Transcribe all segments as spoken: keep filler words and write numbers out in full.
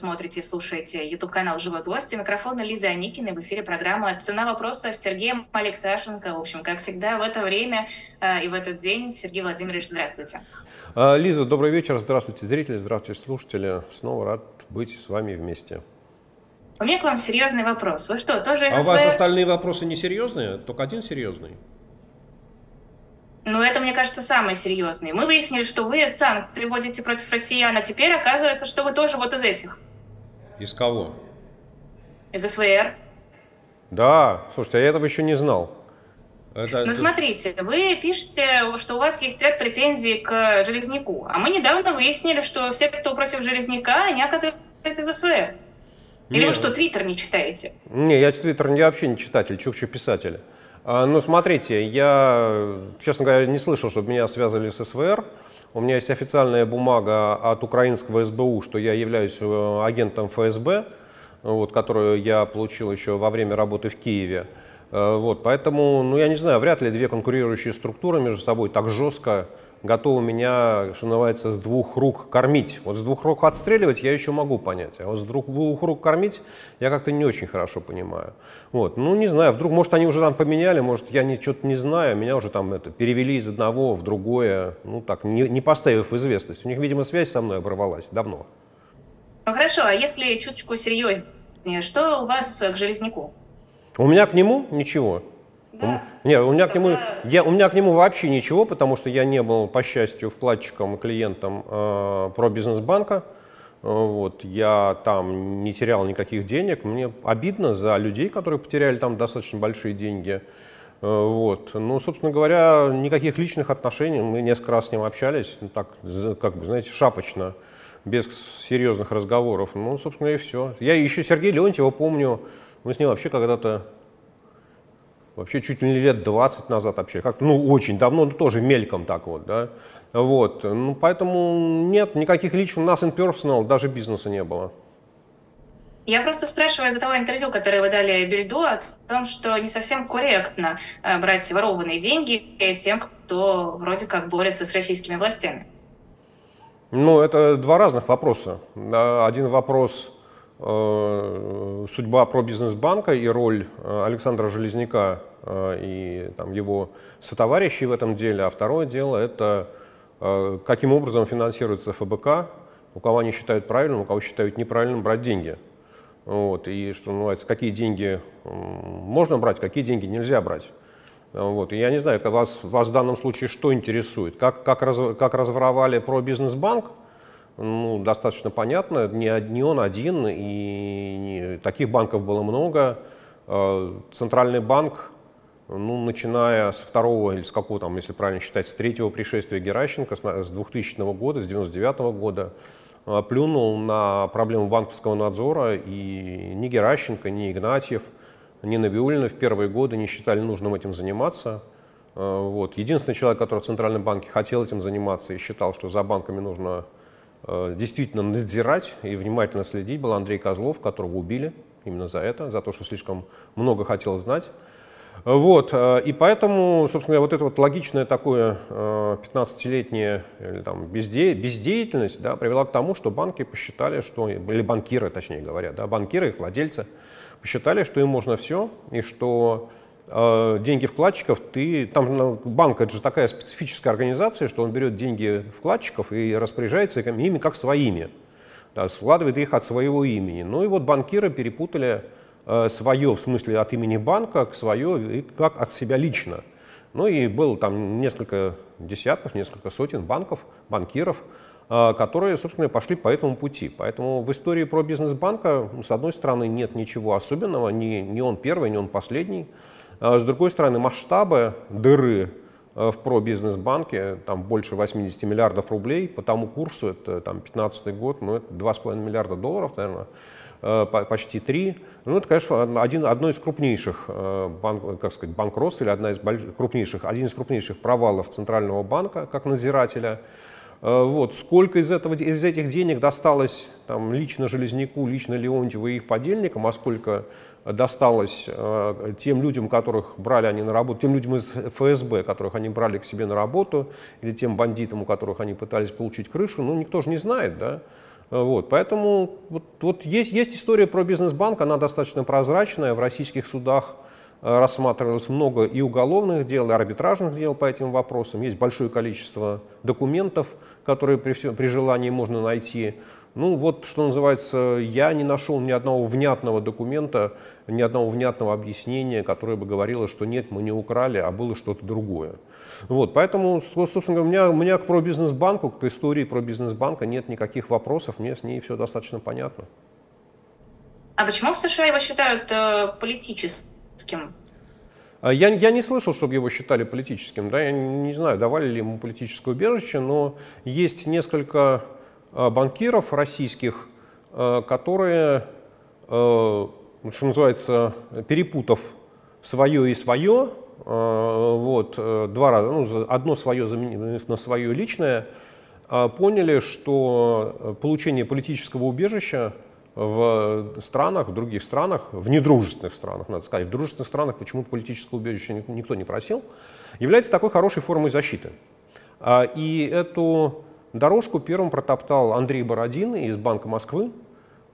смотрите и слушаете YouTube-канал «Живой Гвоздь». У микрофона Лиза Аникина. В эфире программа «Цена вопроса» с Сергеем Алексашенко. В общем, как всегда, в это время и в этот день. Сергей Владимирович, здравствуйте. Лиза, добрый вечер. Здравствуйте, зрители. Здравствуйте, слушатели. Снова рад быть с вами вместе. У меня к вам серьезный вопрос. Вы что, тоже из СВР? А у вас остальные вопросы не серьезные? Только один серьезный? Ну, это, мне кажется, самый серьезный. Мы выяснили, что вы санкции вводите против россиян, а теперь оказывается, что вы тоже вот из этих. Из кого? Из СВР. Да, слушайте, а я этого еще не знал. Это... Ну, смотрите, вы пишете, что у вас есть ряд претензий к Железняку, а мы недавно выяснили, что все, кто против Железняка, они оказываются из СВР. Или вы что, Твиттер не читаете? Не, я Твиттер я вообще не читатель, чукчу писатель. Ну, смотрите, я, честно говоря, не слышал, чтобы меня связывали с СВР. У меня есть официальная бумага от украинского СБУ, что я являюсь агентом ФСБ, вот, которую я получил еще во время работы в Киеве. Вот, поэтому, ну, я не знаю, вряд ли две конкурирующие структуры между собой так жестко готовы меня, что называется, с двух рук кормить. Вот с двух рук отстреливать я еще могу понять, а вот с двух рук кормить я как-то не очень хорошо понимаю. Вот, ну, не знаю, вдруг, может, они уже там поменяли, может, я что-то не знаю, меня уже там это, перевели из одного в другое, ну, так, не, не поставив в известность. У них, видимо, связь со мной оборвалась давно. Ну, хорошо, а если чуточку серьезнее, что у вас к Железняку? У меня к нему ничего. Да. У, не, у, меня Тогда... к нему, я, у меня к нему вообще ничего, потому что я не был, по счастью, вкладчиком и клиентом э, ПроБизнесБанка. Э, вот, я там не терял никаких денег. Мне обидно за людей, которые потеряли там достаточно большие деньги. Э, вот. Ну, собственно говоря, никаких личных отношений. Мы несколько раз с ним общались, ну, так, как бы, знаете, шапочно, без серьезных разговоров. Ну, собственно, и все. Я еще Сергея Леонтьева помню. Мы с ним вообще когда-то... Вообще чуть ли не лет двадцать назад вообще, как, ну очень давно, ну тоже мельком так вот, да, вот, ну поэтому нет, никаких личных, нас in personal, даже бизнеса не было. Я просто спрашиваю из-за того интервью, которое вы дали Бильду, о том, что не совсем корректно брать ворованные деньги тем, кто вроде как борется с российскими властями. Ну это два разных вопроса. Один вопрос... судьба ПроБизнесБанка и роль Александра Железняка и там, его сотоварищей в этом деле. А второе дело – это каким образом финансируется ФБК, у кого они считают правильным, у кого считают неправильным брать деньги. Вот. И что называется, какие деньги можно брать, какие деньги нельзя брать. Вот. И я не знаю, вас, вас в данном случае что интересует? Как, как, раз, как разворовали ПроБизнесБанк? Ну, достаточно понятно, не он один, и таких банков было много. Центральный банк, ну, начиная с второго, или с какого там, если правильно считать, с третьего пришествия Геращенко, с двухтысячного года, с девяносто девятого года, плюнул на проблему банковского надзора, и ни Геращенко, ни Игнатьев, ни Набиуллина в первые годы не считали нужным этим заниматься. Вот. Единственный человек, который в Центральном банке хотел этим заниматься и считал, что за банками нужно... действительно надзирать и внимательно следить, был Андрей Козлов, которого убили именно за это, за то, что слишком много хотел знать. Вот, и поэтому, собственно, вот это вот логичное такое пятнадцатилетняя безде... бездеятельность, да, привела к тому, что банки посчитали, что, или банкиры, точнее говоря, да, банкиры, их владельцы, посчитали, что им можно все, и что э, деньги вкладчиков, ты, там, банк, это же такая специфическая организация, что он берет деньги вкладчиков и распоряжается ими как своими, да, складывает их от своего имени. Ну и вот банкиры перепутали э, свое, в смысле от имени банка, к свое, как от себя лично. Ну и было там несколько десятков, несколько сотен банков, банкиров, э, которые, собственно, пошли по этому пути. Поэтому в истории ПроБизнесБанка, с одной стороны, нет ничего особенного, ни, ни он первый, ни он последний. С другой стороны, масштабы дыры в ПроБизнесБанке, там больше восьмидесяти миллиардов рублей, по тому курсу, это там пятнадцатый год, ну это два с половиной миллиарда долларов, наверное, почти три. Ну это, конечно, один, одно из крупнейших банк, как сказать, банкротств, или одна из больш... крупнейших, один из крупнейших провалов Центрального банка как надзирателя. Вот. Сколько из, этого, из этих денег досталось там, лично Железняку, лично Леонтьеву и их подельникам, а сколько досталось э, тем людям, которых брали они на работу, тем людям из ФСБ, которых они брали к себе на работу, или тем бандитам, у которых они пытались получить крышу, ну, никто же не знает, да? Вот, поэтому вот, вот есть, есть история про бизнес-банк, она достаточно прозрачная. В российских судах рассматривалось много и уголовных дел, и арбитражных дел по этим вопросам. Есть большое количество документов, которые при, все, при желании можно найти. Ну вот, что называется, я не нашел ни одного внятного документа, ни одного внятного объяснения, которое бы говорило, что нет, мы не украли, а было что-то другое. Вот, поэтому, собственно говоря, у меня, у меня к ПроБизнесБанку, к истории ПроБизнесБанка нет никаких вопросов, мне с ней все достаточно понятно. А почему в США его считают э, политическим? Я, я не слышал, чтобы его считали политическим, да, я не знаю, давали ли ему политическое убежище, но есть несколько банкиров российских, которые, что называется, перепутав свое и свое, вот, два раза, ну, одно свое заменив на свое личное, поняли, что получение политического убежища в странах, в других странах, в недружественных странах, надо сказать, в дружественных странах почему-то политического убежища никто не просил, является такой хорошей формой защиты. И эту дорожку первым протоптал Андрей Бородин из Банка Москвы,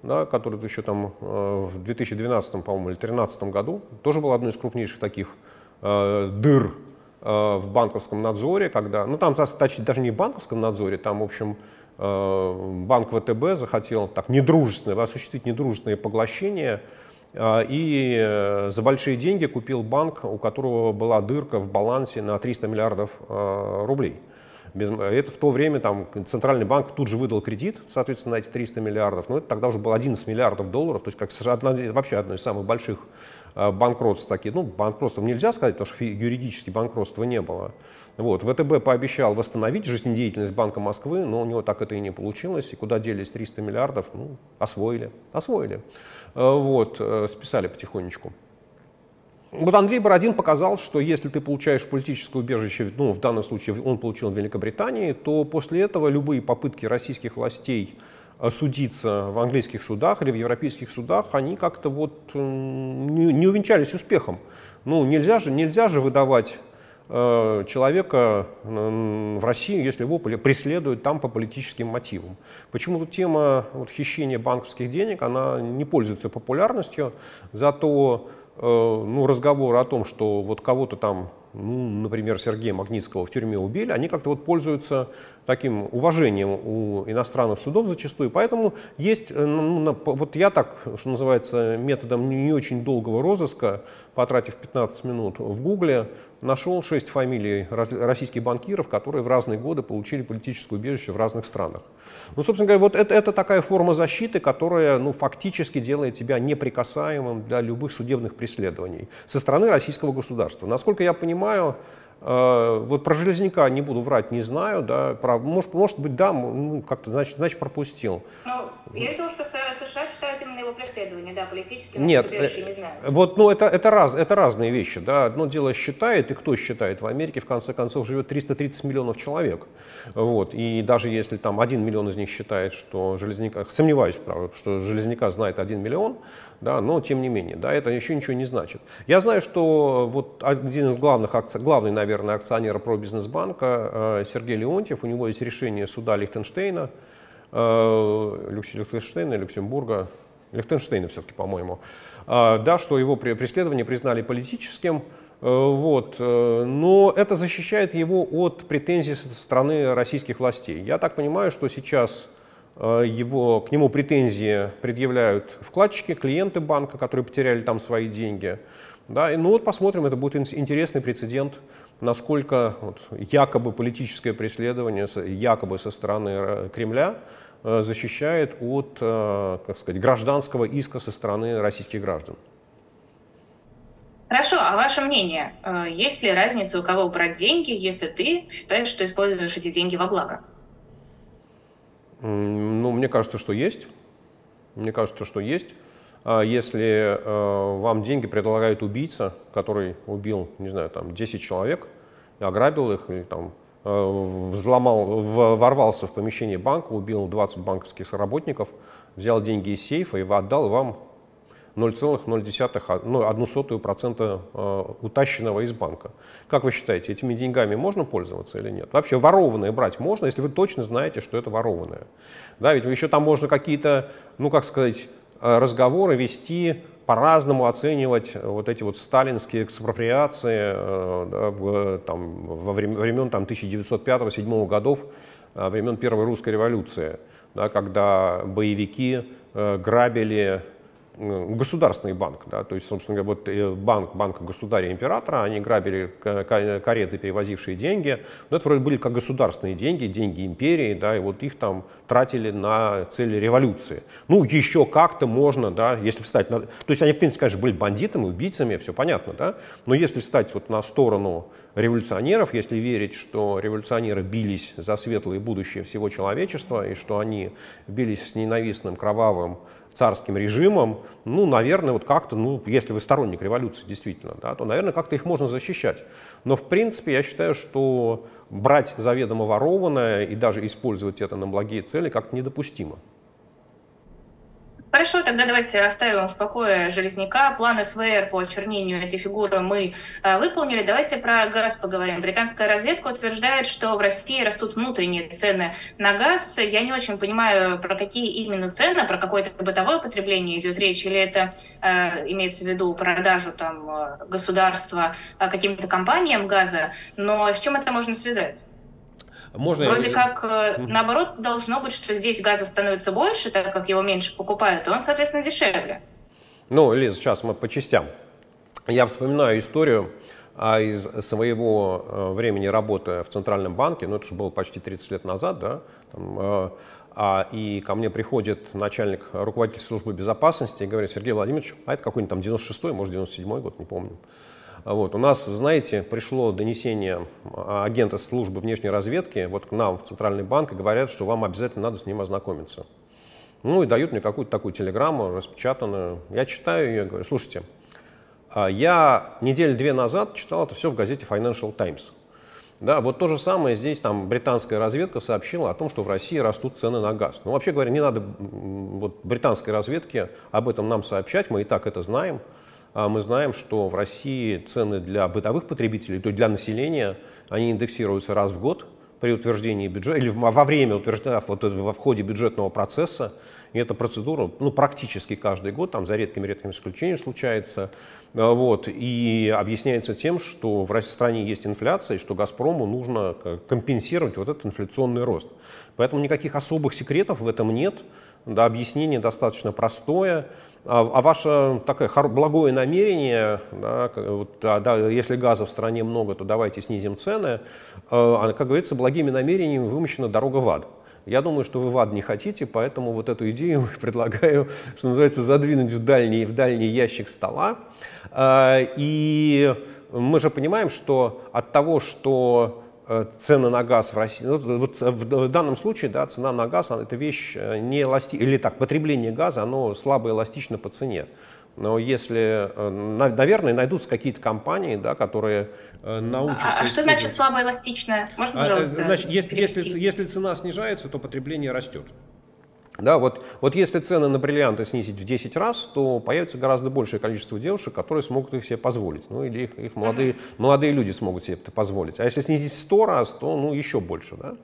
да, который еще там в две тысячи двенадцатом, по-моему, или две тысячи тринадцатом году тоже был одной из крупнейших таких э, дыр э, в банковском надзоре, когда, ну там даже не в банковском надзоре, там, в общем, э, банк ВТБ захотел так недружественное, осуществить недружественное поглощение э, и э, за большие деньги купил банк, у которого была дырка в балансе на триста миллиардов э, рублей. Это в то время там, Центральный банк тут же выдал кредит, соответственно, на эти триста миллиардов, но это тогда уже было одиннадцать миллиардов долларов, то есть как одна, вообще одно из самых больших банкротств таких. Ну, банкротством нельзя сказать, потому что юридически банкротства не было. Вот. ВТБ пообещал восстановить жизнедеятельность Банка Москвы, но у него так это и не получилось, и куда делись триста миллиардов, ну, освоили, освоили, вот, списали потихонечку. Вот Андрей Бородин показал, что если ты получаешь политическое убежище, ну, в данном случае он получил в Великобритании, то после этого любые попытки российских властей судиться в английских судах или в европейских судах, они как-то вот не, не увенчались успехом. Ну, нельзя же, нельзя же выдавать э, человека э, в Россию, если его преследуют там по политическим мотивам. Почему-то тема вот, хищения банковских денег, она не пользуется популярностью, зато ну, разговоры о том, что вот кого-то там, ну, например, Сергея Магнитского в тюрьме убили, они как-то вот пользуются таким уважением у иностранных судов зачастую. Поэтому есть, ну, вот я так, что называется, методом не очень долгого розыска, потратив пятнадцать минут в Гугле, нашел шесть фамилий российских банкиров, которые в разные годы получили политическое убежище в разных странах. Ну, собственно говоря, вот это, это такая форма защиты, которая, ну, фактически делает тебя неприкасаемым для любых судебных преследований со стороны российского государства. Насколько я понимаю, э, вот про Железняка не буду врать, не знаю, да, про, может, может быть, да, ну, как-то, значит, значит, пропустил. Но я видела, что США считают именно его преследование, да, политическим, нет, э, не знаю. Вот, ну, это, это, раз, это разные вещи, да, одно дело считает, и кто считает, в Америке, в конце концов, живет триста тридцать миллионов человек, вот, и даже если там один миллион из них считает, что Железняка, сомневаюсь, правда, что Железняка знает один миллион, да, но тем не менее, да, это еще ничего не значит. Я знаю, что вот один из главных, главный, наверное, акционер ПроБизнесБанка Сергей Леонтьев, у него есть решение суда Лихтенштейна, Лихтенштейна, Люксембурга, Лихтенштейна все-таки, по-моему, да, что его преследование признали политическим, вот, но это защищает его от претензий со стороны российских властей. Я так понимаю, что сейчас его, к нему претензии предъявляют вкладчики, клиенты банка, которые потеряли там свои деньги. Да, и, ну вот посмотрим, это будет интересный прецедент, насколько вот, якобы политическое преследование, якобы со стороны Кремля, защищает от, как сказать, гражданского иска со стороны российских граждан. Хорошо, а ваше мнение, есть ли разница, у кого брать деньги, если ты считаешь, что используешь эти деньги во благо? Ну, мне кажется, что есть. Мне кажется, что есть. Если э, вам деньги предлагает убийца, который убил, не знаю, там, десять человек, ограбил их, или, там, э, взломал, в, ворвался в помещение банка, убил двадцать банковских работников, взял деньги из сейфа и отдал вам ноль целых ноль одна сотая процента утащенного из банка. Как вы считаете, этими деньгами можно пользоваться или нет? Вообще ворованное брать можно, если вы точно знаете, что это ворованное. Да, ведь еще там можно какие-то, ну как сказать, разговоры вести, по-разному оценивать вот эти вот сталинские экспроприации да, в, там, во времен, времен тысяча девятьсот пятого — тысяча девятьсот седьмого годов, времен Первой русской революции, да, когда боевики грабили государственный банк, да, то есть, собственно говоря, вот банк, банк государя-императора, они грабили кареты, перевозившие деньги, но это вроде были как государственные деньги, деньги империи, да, и вот их там тратили на цели революции. Ну, еще как-то можно, да, если встать на... То есть они, в принципе, конечно, были бандитами, убийцами, все понятно, да, но если встать вот на сторону революционеров, если верить, что революционеры бились за светлое будущее всего человечества, и что они бились с ненавистным, кровавым, царским режимом, ну, наверное, вот как-то, ну, если вы сторонник революции действительно, да, то, наверное, как-то их можно защищать. Но, в принципе, я считаю, что брать заведомо ворованное и даже использовать это на благие цели как-то недопустимо. Хорошо, тогда давайте оставим в покое Железняка. План СВР по очернению этой фигуры мы выполнили. Давайте про газ поговорим. Британская разведка утверждает, что в России растут внутренние цены на газ. Я не очень понимаю, про какие именно цены, про какое-то бытовое потребление идет речь, или это э, имеется в виду продажу там, государства каким-то компаниям газа. Но с чем это можно связать? Можно Вроде я... как, наоборот, должно быть, что здесь газа становится больше, так как его меньше покупают, и он, соответственно, дешевле. Ну, Лиз, сейчас мы по частям. Я вспоминаю историю из своего времени работы в Центральном банке, ну, это же было почти тридцать лет назад, да, там, и ко мне приходит начальник, руководитель службы безопасности и говорит: Сергей Владимирович, а это какой-нибудь там девяносто шестой, может, девяносто седьмой год, не помню. Вот. У нас, знаете, пришло донесение агента службы внешней разведки вот к нам в Центральный банк и говорят, что вам обязательно надо с ним ознакомиться. Ну и дают мне какую-то такую телеграмму распечатанную. Я читаю ее и говорю: слушайте, я недели две назад читал это все в газете Файнэншл Таймс. Да, вот то же самое здесь там британская разведка сообщила о том, что в России растут цены на газ. Ну, вообще говоря, не надо вот, британской разведке об этом нам сообщать, мы и так это знаем. Мы знаем, что в России цены для бытовых потребителей, то есть для населения, они индексируются раз в год при утверждении бюджета, или во время утверждения, вот, во входе бюджетного процесса. И эта процедура ну, практически каждый год, там за редким-редким исключением случается. Вот, и объясняется тем, что в стране есть инфляция, и что «Газпрому» нужно компенсировать вот этот инфляционный рост. Поэтому никаких особых секретов в этом нет, да, объяснение достаточно простое. А ваше такое благое намерение, да, вот, да, если газа в стране много, то давайте снизим цены, а, как говорится, благими намерениями вымощена дорога в ад. Я думаю, что вы в ад не хотите, поэтому вот эту идею предлагаю, что называется, задвинуть в дальний, в дальний ящик стола. И мы же понимаем, что от того, что цены на газ в России, ну, вот в данном случае, да, цена на газ, это вещь не эластична, или так, потребление газа, оно слабо эластично по цене. Но если, наверное, найдутся какие-то компании, да, которые научатся... А, а что значит слабо эластичная? Можно, пожалуйста, значит, если, если, если цена снижается, то потребление растет. Да, вот, вот если цены на бриллианты снизить в десять раз, то появится гораздо большее количество девушек, которые смогут их себе позволить. Ну, или их, их молодые, молодые люди смогут себе это позволить. А если снизить в сто раз, то ну, еще больше. Да?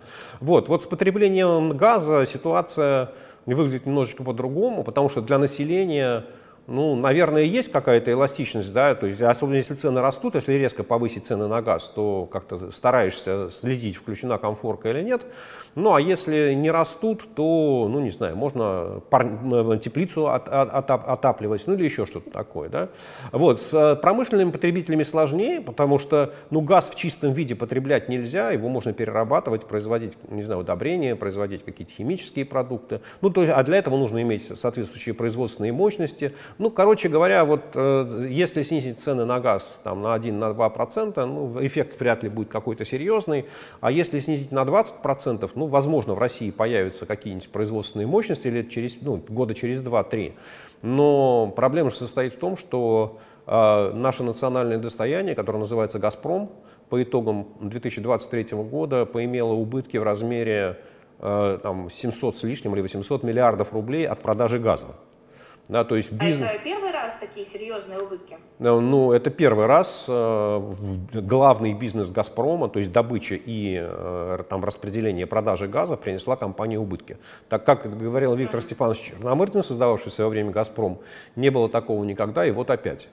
Вот, вот с потреблением газа ситуация выглядит немножечко по-другому, потому что для населения... Ну, наверное, есть какая-то эластичность, да, то есть, особенно если цены растут, если резко повысить цены на газ, то как-то стараешься следить, включена комфорка или нет. Ну, а если не растут, то, ну, не знаю, можно пар... теплицу от... От... отапливать, ну, или еще что-то такое, да. Вот, с промышленными потребителями сложнее, потому что, ну, газ в чистом виде потреблять нельзя, его можно перерабатывать, производить, не знаю, удобрения, производить какие-то химические продукты. Ну, то есть, а для этого нужно иметь соответствующие производственные мощности. Ну, короче говоря, вот э, если снизить цены на газ там, на один — два процента, ну, эффект вряд ли будет какой-то серьезный. А если снизить на двадцать процентов, ну, возможно, в России появятся какие-нибудь производственные мощности лет через, ну, года через два-три. Но проблема же состоит в том, что э, наше национальное достояние, которое называется «Газпром», по итогам две тысячи двадцать третьего года поимело убытки в размере э, там, семьсот с лишним или восемьсот миллиардов рублей от продажи газа. Да, то есть бизнес... А это первый раз такие серьезные убытки? Ну, это первый раз. Главный бизнес «Газпрома», то есть добыча и там, распределение продажи газа, принесла компании убытки. Так как говорил Виктор mm-hmm. Степанович Черномырдин, создававший в свое время «Газпром», не было такого никогда, и вот опять.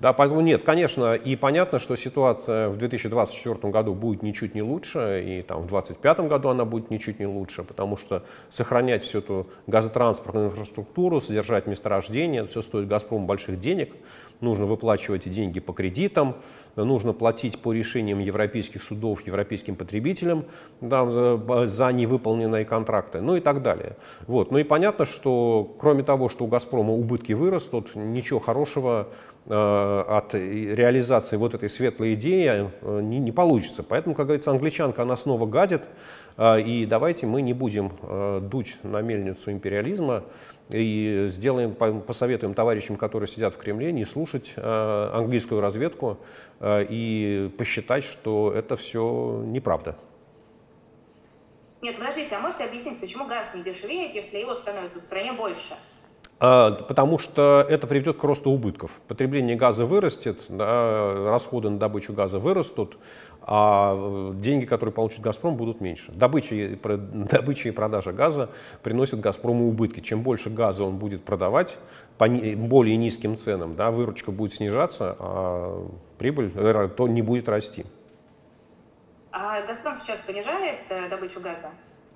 Да, поэтому нет, конечно, и понятно, что ситуация в две тысячи двадцать четвёртом году будет ничуть не лучше, и там, в две тысячи двадцать пятом году она будет ничуть не лучше, потому что сохранять всю эту газотранспортную инфраструктуру, содержать месторождение, это все стоит «Газпрому» больших денег, нужно выплачивать деньги по кредитам, нужно платить по решениям европейских судов европейским потребителям, да, за невыполненные контракты, ну и так далее. Вот. Ну и понятно, что кроме того, что у «Газпрома» убытки вырастут, ничего хорошего от реализации вот этой светлой идеи не, не получится. Поэтому, как говорится, англичанка, она снова гадит, и давайте мы не будем дуть на мельницу империализма и сделаем, посоветуем товарищам, которые сидят в Кремле, не слушать английскую разведку и посчитать, что это все неправда. Нет, подождите, а можете объяснить, почему газ не дешевеет, если его становится в стране больше? Потому что это приведет к росту убытков. Потребление газа вырастет, да, расходы на добычу газа вырастут, а деньги, которые получит «Газпром», будут меньше. Добыча и, добыча и продажа газа приносят «Газпрому» убытки. Чем больше газа он будет продавать по более низким ценам, да, выручка будет снижаться, а прибыль то не будет расти. А «Газпром» сейчас понижает добычу газа?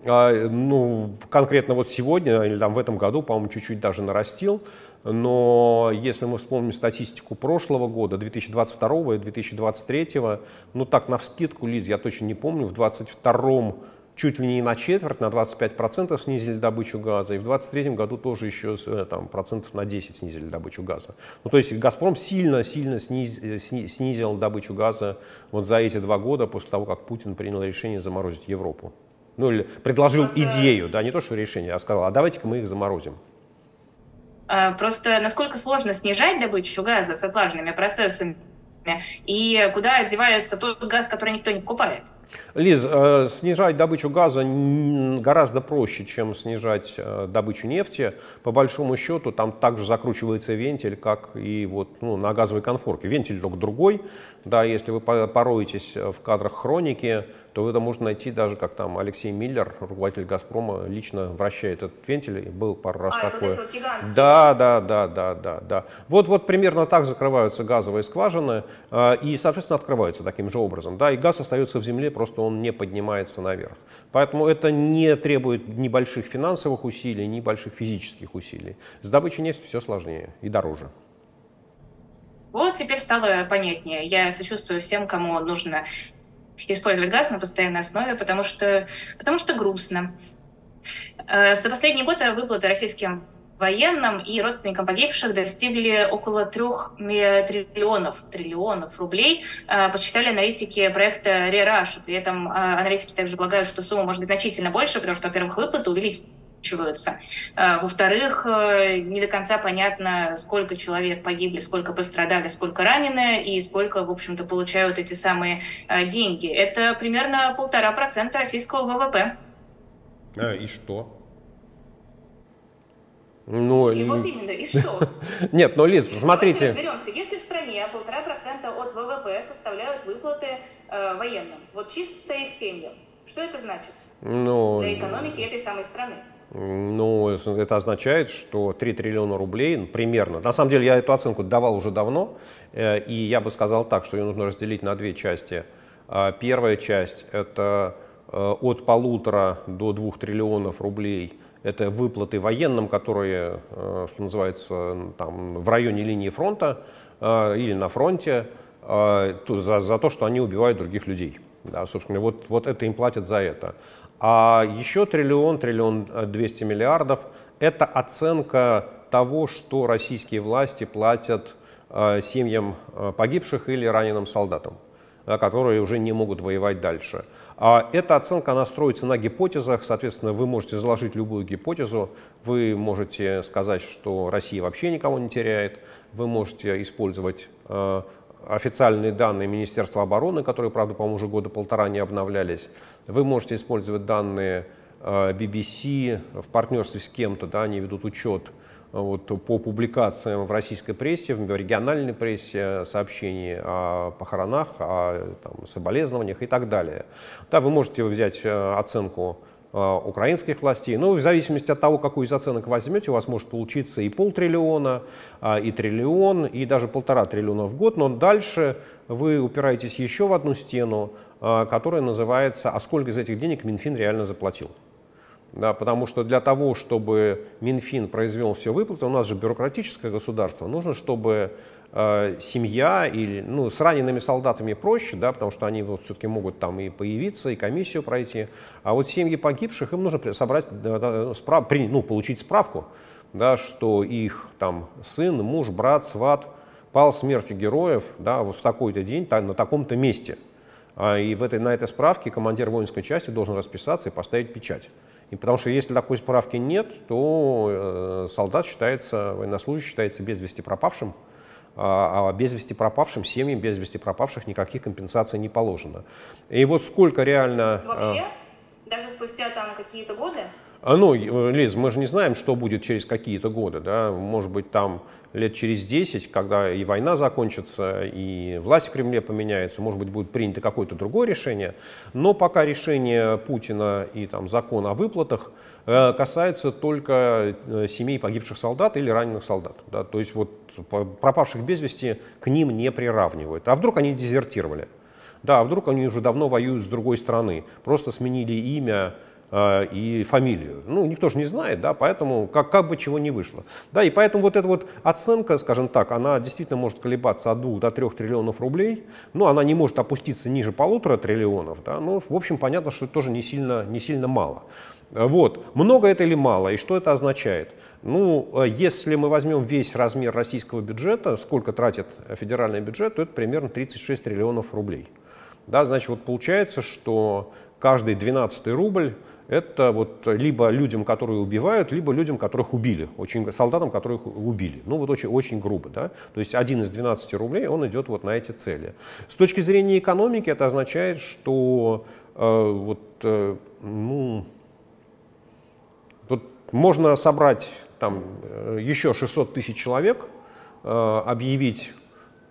Ну, конкретно вот сегодня или там в этом году, по-моему, чуть-чуть даже нарастил, но если мы вспомним статистику прошлого года, две тысячи двадцать второго и две тысячи двадцать третьего, ну так навскидку, Лиз, я точно не помню, в двадцать втором чуть ли не на четверть, на двадцать пять процентов снизили добычу газа, и в двадцать третьем году тоже еще там, процентов на десять снизили добычу газа. Ну, то есть «Газпром» сильно-сильно снизил добычу газа вот за эти два года после того, как Путин принял решение заморозить Европу. Ну, или предложил просто... идею, да, не то, что решение, а сказал, а давайте-ка мы их заморозим. Просто насколько сложно снижать добычу газа с отлаженными процессами, и куда девается тот газ, который никто не покупает? Лиз, снижать добычу газа гораздо проще, чем снижать добычу нефти. По большому счету там также закручивается вентиль, как и вот, ну, на газовой конфорке. Вентиль только другой. Да, если вы пороетесь в кадрах хроники, то это можно найти даже, как там Алексей Миллер, руководитель «Газпрома», лично вращает этот вентиль. Был пару раз а, такой. Вот да, да, да, да, да, да. Вот, вот примерно так закрываются газовые скважины и, соответственно, открываются таким же образом. Да, и газ остается в земле, просто он не поднимается наверх. Поэтому это не требует ни больших финансовых усилий, ни больших физических усилий. С добычей нефти все сложнее и дороже. Вот теперь стало понятнее. Я сочувствую всем, кому нужно использовать газ на постоянной основе, потому что, потому что грустно. За последний год выплаты российским военным и родственникам погибших достигли около трех триллионов, триллионов рублей, подсчитали аналитики проекта ReRussia. При этом аналитики также полагают, что сумма может быть значительно больше, потому что, во-первых, выплаты увеличиваются, во-вторых, не до конца понятно, сколько человек погибли, сколько пострадали, сколько ранены и сколько, в общем-то, получают эти самые деньги. Это примерно полтора процента российского ВВП. А, и что? Ну, и вот именно, и что? Нет, ну, Лиз, смотрите. Давайте разберемся. Если в стране полтора процента от ВВП составляют выплаты э, военным, вот чисто их семьям, что это значит ну, для экономики этой самой страны? Ну, это означает, что три триллиона рублей примерно. На самом деле я эту оценку давал уже давно, э, и я бы сказал так, что ее нужно разделить на две части. Э, первая часть – это э, от полутора до двух триллионов рублей. Это выплаты военным, которые, что называется, там, в районе линии фронта или на фронте за, за то, что они убивают других людей. Да, собственно, вот, вот это им платят за это. А еще триллион, триллион двести миллиардов – это оценка того, что российские власти платят семьям погибших или раненым солдатам, которые уже не могут воевать дальше. Эта оценка, она строится на гипотезах, соответственно, вы можете заложить любую гипотезу, вы можете сказать, что Россия вообще никого не теряет, вы можете использовать э, официальные данные Министерства обороны, которые, правда, по-моему, уже года полтора не обновлялись, вы можете использовать данные э, би би си в партнерстве с кем-то, да, они ведут учет Вот, по публикациям в российской прессе, в региональной прессе сообщений о похоронах, о там, соболезнованиях и так далее. Да, вы можете взять оценку украинских властей, но в зависимости от того, какую из оценок возьмете, у вас может получиться и полтриллиона, и триллион, и даже полтора триллиона в год, но дальше вы упираетесь еще в одну стену, которая называется «А сколько из этих денег Минфин реально заплатил?». Да, потому что для того, чтобы Минфин произвел все выплаты, у нас же бюрократическое государство, нужно, чтобы э, семья или ну, с ранеными солдатами проще, да, потому что они вот, все-таки могут там и появиться, и комиссию пройти. А вот семьи погибших, им нужно собрать, да, справ, при, ну, получить справку, да, что их там, сын, муж, брат, сват пал смертью героев, да, вот в такой-то день, на таком-то месте. И в этой, на этой справке командир воинской части должен расписаться и поставить печать. И потому что если такой справки нет, то э, солдат считается, военнослужащий считается без вести пропавшим, а, а без вести пропавшим семьям, без вести пропавших никаких компенсаций не положено. И вот сколько реально... Вообще? Э, даже спустя там какие-то годы? Ну, Лиз, мы же не знаем, что будет через какие-то годы, да, может быть, там лет через десять, когда и война закончится, и власть в Кремле поменяется, может быть, будет принято какое-то другое решение, но пока решение Путина и там закон о выплатах э, касается только семей погибших солдат или раненых солдат, да, то есть вот пропавших без вести к ним не приравнивают, а вдруг они дезертировали, да, а вдруг они уже давно воюют с другой страны, просто сменили имя и фамилию. Ну, никто же не знает, да, поэтому как, как бы чего не вышло. Да, и поэтому вот эта вот оценка, скажем так, она действительно может колебаться от двух до трёх триллионов рублей, но она не может опуститься ниже полутора триллионов, да, но, в общем, понятно, что это тоже не сильно, не сильно мало. Вот, много это или мало, и что это означает? Ну, если мы возьмем весь размер российского бюджета, сколько тратит федеральный бюджет, то это примерно тридцать шесть триллионов рублей. Да, значит, вот получается, что каждый двенадцатый рубль это вот либо людям, которые убивают, либо людям, которых убили, очень, солдатам, которых убили. Ну вот очень, очень грубо, да? То есть один из двенадцати рублей, он идет вот на эти цели. С точки зрения экономики это означает, что э, вот, э, ну, вот можно собрать там еще шестьсот тысяч человек, э, объявить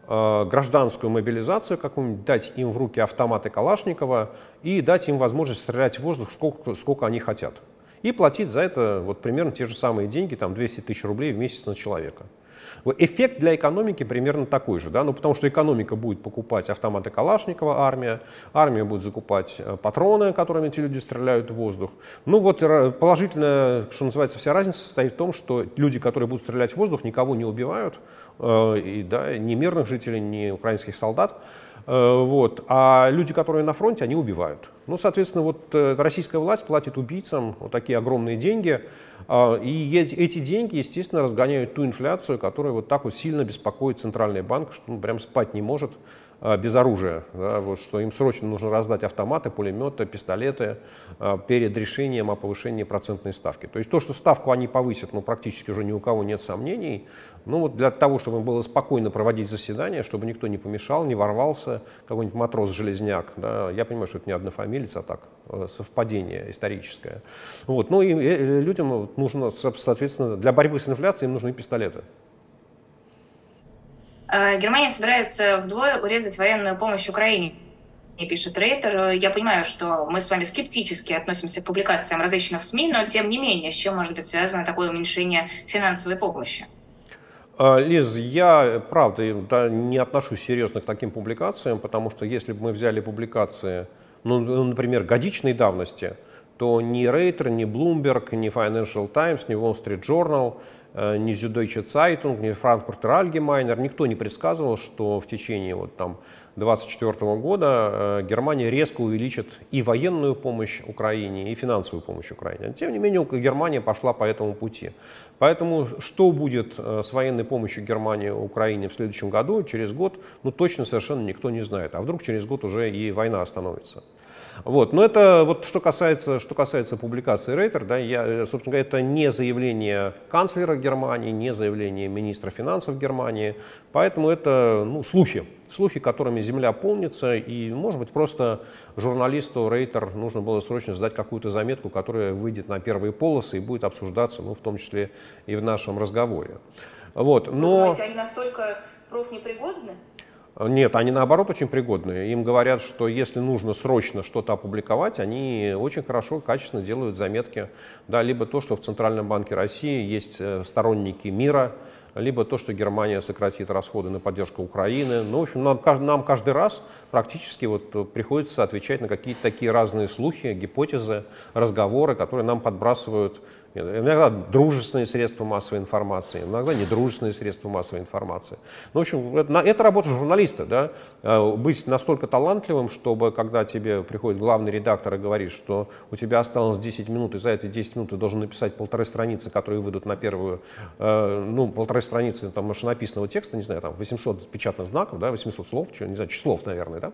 гражданскую мобилизацию, какую-нибудь, дать им в руки автоматы Калашникова и дать им возможность стрелять в воздух сколько, сколько они хотят. И платить за это вот примерно те же самые деньги, там двести тысяч рублей в месяц на человека. Эффект для экономики примерно такой же, да? Ну, потому что экономика будет покупать автоматы Калашникова, армия, армия будет закупать патроны, которыми эти люди стреляют в воздух. Ну вот положительная, что называется, вся разница состоит в том, что люди, которые будут стрелять в воздух, никого не убивают, э, и, да, ни мирных жителей, ни украинских солдат. Э, вот. А люди, которые на фронте, они убивают. Ну, соответственно, вот российская власть платит убийцам вот такие огромные деньги, и эти деньги, естественно, разгоняют ту инфляцию, которая вот так вот сильно беспокоит Центральный банк, что он прям спать не может без оружия, да, вот, что им срочно нужно раздать автоматы, пулеметы, пистолеты перед решением о повышении процентной ставки. То есть то, что ставку они повысят, ну, практически уже ни у кого нет сомнений. Ну, вот для того, чтобы было спокойно проводить заседание, чтобы никто не помешал, не ворвался какой-нибудь матрос Железняк. Да. Я понимаю, что это не однофамилец, а так совпадение историческое. Вот. Ну и людям нужно, соответственно, для борьбы с инфляцией им нужны пистолеты. Германия собирается вдвое урезать военную помощь Украине, пишет Рейтер. Я понимаю, что мы с вами скептически относимся к публикациям различных СМИ, но тем не менее, с чем может быть связано такое уменьшение финансовой помощи? Лиз, я, правда, да, не отношусь серьезно к таким публикациям, потому что если бы мы взяли публикации, ну, например, годичной давности, то ни Рейтер, ни Bloomberg, ни Financial Times, ни Wall Street Journal, ни Süddeutsche Zeitung, ни Frankfurter Allgemeiner, никто не предсказывал, что в течение вот, там, две тысячи двадцать четвёртого года Германия резко увеличит и военную помощь Украине, и финансовую помощь Украине. Тем не менее, Германия пошла по этому пути. Поэтому что будет с военной помощью Германии Украине в следующем году, через год, ну точно совершенно никто не знает. А вдруг через год уже и война остановится. Вот. Но это вот что касается, что касается публикации Рейтер, да, я, собственно говоря, это не заявление канцлера Германии, не заявление министра финансов Германии, поэтому это, ну, слухи, слухи, которыми земля полнится, и, может быть, просто журналисту Рейтер нужно было срочно сдать какую-то заметку, которая выйдет на первые полосы и будет обсуждаться, ну, в том числе и в нашем разговоре. Вот, но... Думаете, они настолько профнепригодны? Нет, они наоборот очень пригодные. Им говорят, что если нужно срочно что-то опубликовать, они очень хорошо, качественно делают заметки. Да, либо то, что в Центральном банке России есть сторонники мира, либо то, что Германия сократит расходы на поддержку Украины. Ну, в общем, нам, нам каждый раз практически вот приходится отвечать на какие-то такие разные слухи, гипотезы, разговоры, которые нам подбрасывают иногда дружественные средства массовой информации, иногда недружественные средства массовой информации. Ну, в общем, это, это работа журналиста, да? Быть настолько талантливым, чтобы, когда тебе приходит главный редактор и говорит, что у тебя осталось десять минут, и за эти десять минут ты должен написать полторы страницы, которые выйдут на первую, э, ну, полторы страницы там машинописного текста, не знаю, там восемьсот печатных знаков, да, восемьсот слов, не знаю, числов, наверное, да?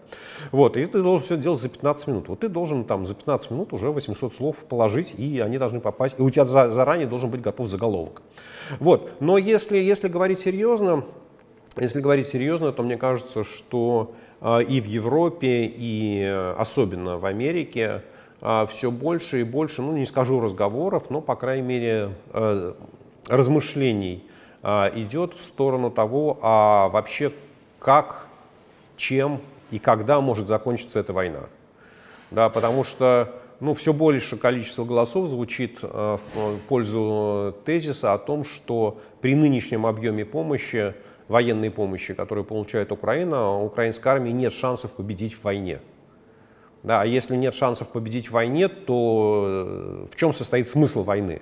Вот, и ты должен все делать за пятнадцать минут. Вот ты должен там за пятнадцать минут уже восемьсот слов положить, и они должны попасть, и у тебя заранее должен быть готов заголовок. Вот. Но если, если говорить серьезно, если говорить серьезно, то мне кажется, что и в Европе, и особенно в Америке все больше и больше, ну, не скажу разговоров, но, по крайней мере, размышлений идет в сторону того, а вообще как, чем и когда может закончиться эта война. Да, потому что, ну, все большее количество голосов звучит э, в пользу тезиса о том, что при нынешнем объеме помощи, военной помощи, которую получает Украина, у украинской армии нет шансов победить в войне. Да, а если нет шансов победить в войне, то в чем состоит смысл войны?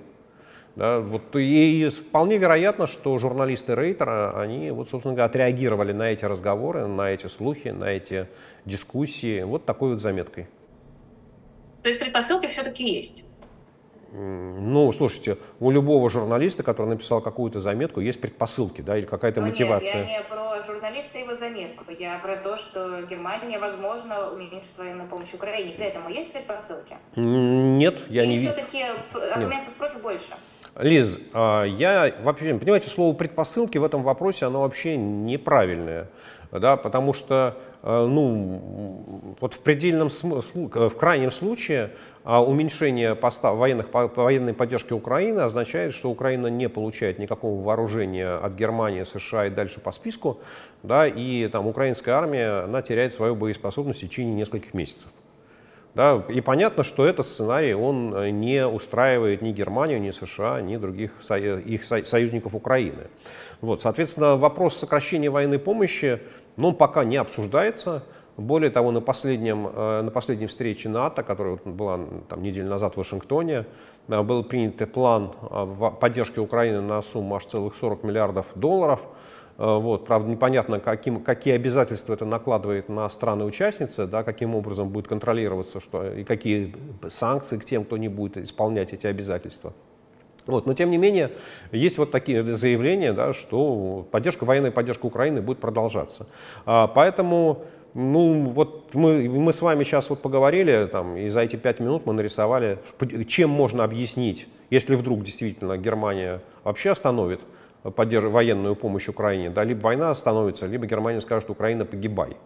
Да, вот, и вполне вероятно, что журналисты Рейтера, они, вот, собственно говоря, отреагировали на эти разговоры, на эти слухи, на эти дискуссии вот такой вот заметкой. То есть предпосылки все-таки есть? Ну, слушайте, у любого журналиста, который написал какую-то заметку, есть предпосылки, да, или какая-то ну, мотивация. Нет, я не про журналиста и его заметку, я про то, что Германия, возможно, уменьшит военную помощь Украине. К этому есть предпосылки? Нет, я или не вижу. Все-таки аргументов Нет. против больше? Лиз, я вообще, понимаете, слово «предпосылки» в этом вопросе, оно вообще неправильное, да, потому что, ну, вот в предельном, в крайнем случае уменьшение постав, военных, военной поддержки Украины означает, что Украина не получает никакого вооружения от Германии, США и дальше по списку, да, и там украинская армия, она теряет свою боеспособность в течение нескольких месяцев. Да, и понятно, что этот сценарий, он не устраивает ни Германию, ни США, ни других союз, их союзников Украины. Вот, соответственно, вопрос сокращения военной помощи, но он пока не обсуждается. Более того, на, последнем, на последней встрече НАТО, которая была там, неделю назад в Вашингтоне, был принят план поддержки Украины на сумму аж целых сорок миллиардов долларов. Вот, правда, непонятно, каким, какие обязательства это накладывает на страны-участницы, да, каким образом будет контролироваться что, и какие санкции к тем, кто не будет исполнять эти обязательства. Вот, но, тем не менее, есть вот такие заявления, да, что поддержка, военная поддержка Украины будет продолжаться. А, поэтому, ну, вот мы, мы с вами сейчас вот поговорили, там, и за эти пять минут мы нарисовали, чем можно объяснить, если вдруг действительно Германия вообще остановит военную помощь Украине, да, либо война остановится, либо Германия скажет, что Украина погибай.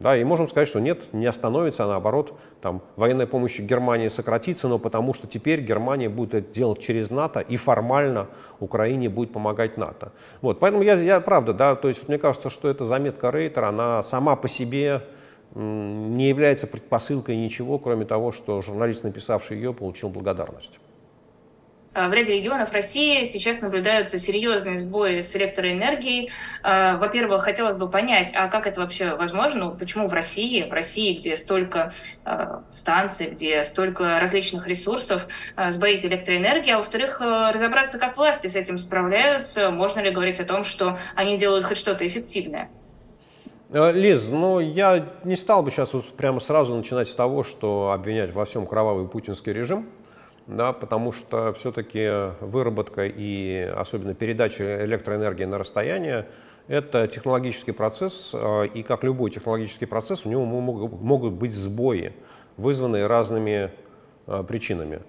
Да, и можем сказать, что нет, не остановится, а наоборот, там, военная помощь Германии сократится, но потому что теперь Германия будет это делать через НАТО, и формально Украине будет помогать НАТО. Вот, поэтому я, я правда, да, то есть мне кажется, что эта заметка Рейтера, она сама по себе не является предпосылкой ничего, кроме того, что журналист, написавший ее, получил благодарность. В ряде регионов России сейчас наблюдаются серьезные сбои с электроэнергией. Во-первых, хотелось бы понять, а как это вообще возможно? Почему в России, в России, где столько станций, где столько различных ресурсов, сбоит электроэнергия? А во-вторых, разобраться, как власти с этим справляются? Можно ли говорить о том, что они делают хоть что-то эффективное? Лиз, ну я не стал бы сейчас прямо сразу начинать с того, что обвинять во всем кровавый путинский режим. Да, потому что все-таки выработка и особенно передача электроэнергии на расстояние – это технологический процесс, и как любой технологический процесс, у него могут быть сбои вызванные разными э, причинами.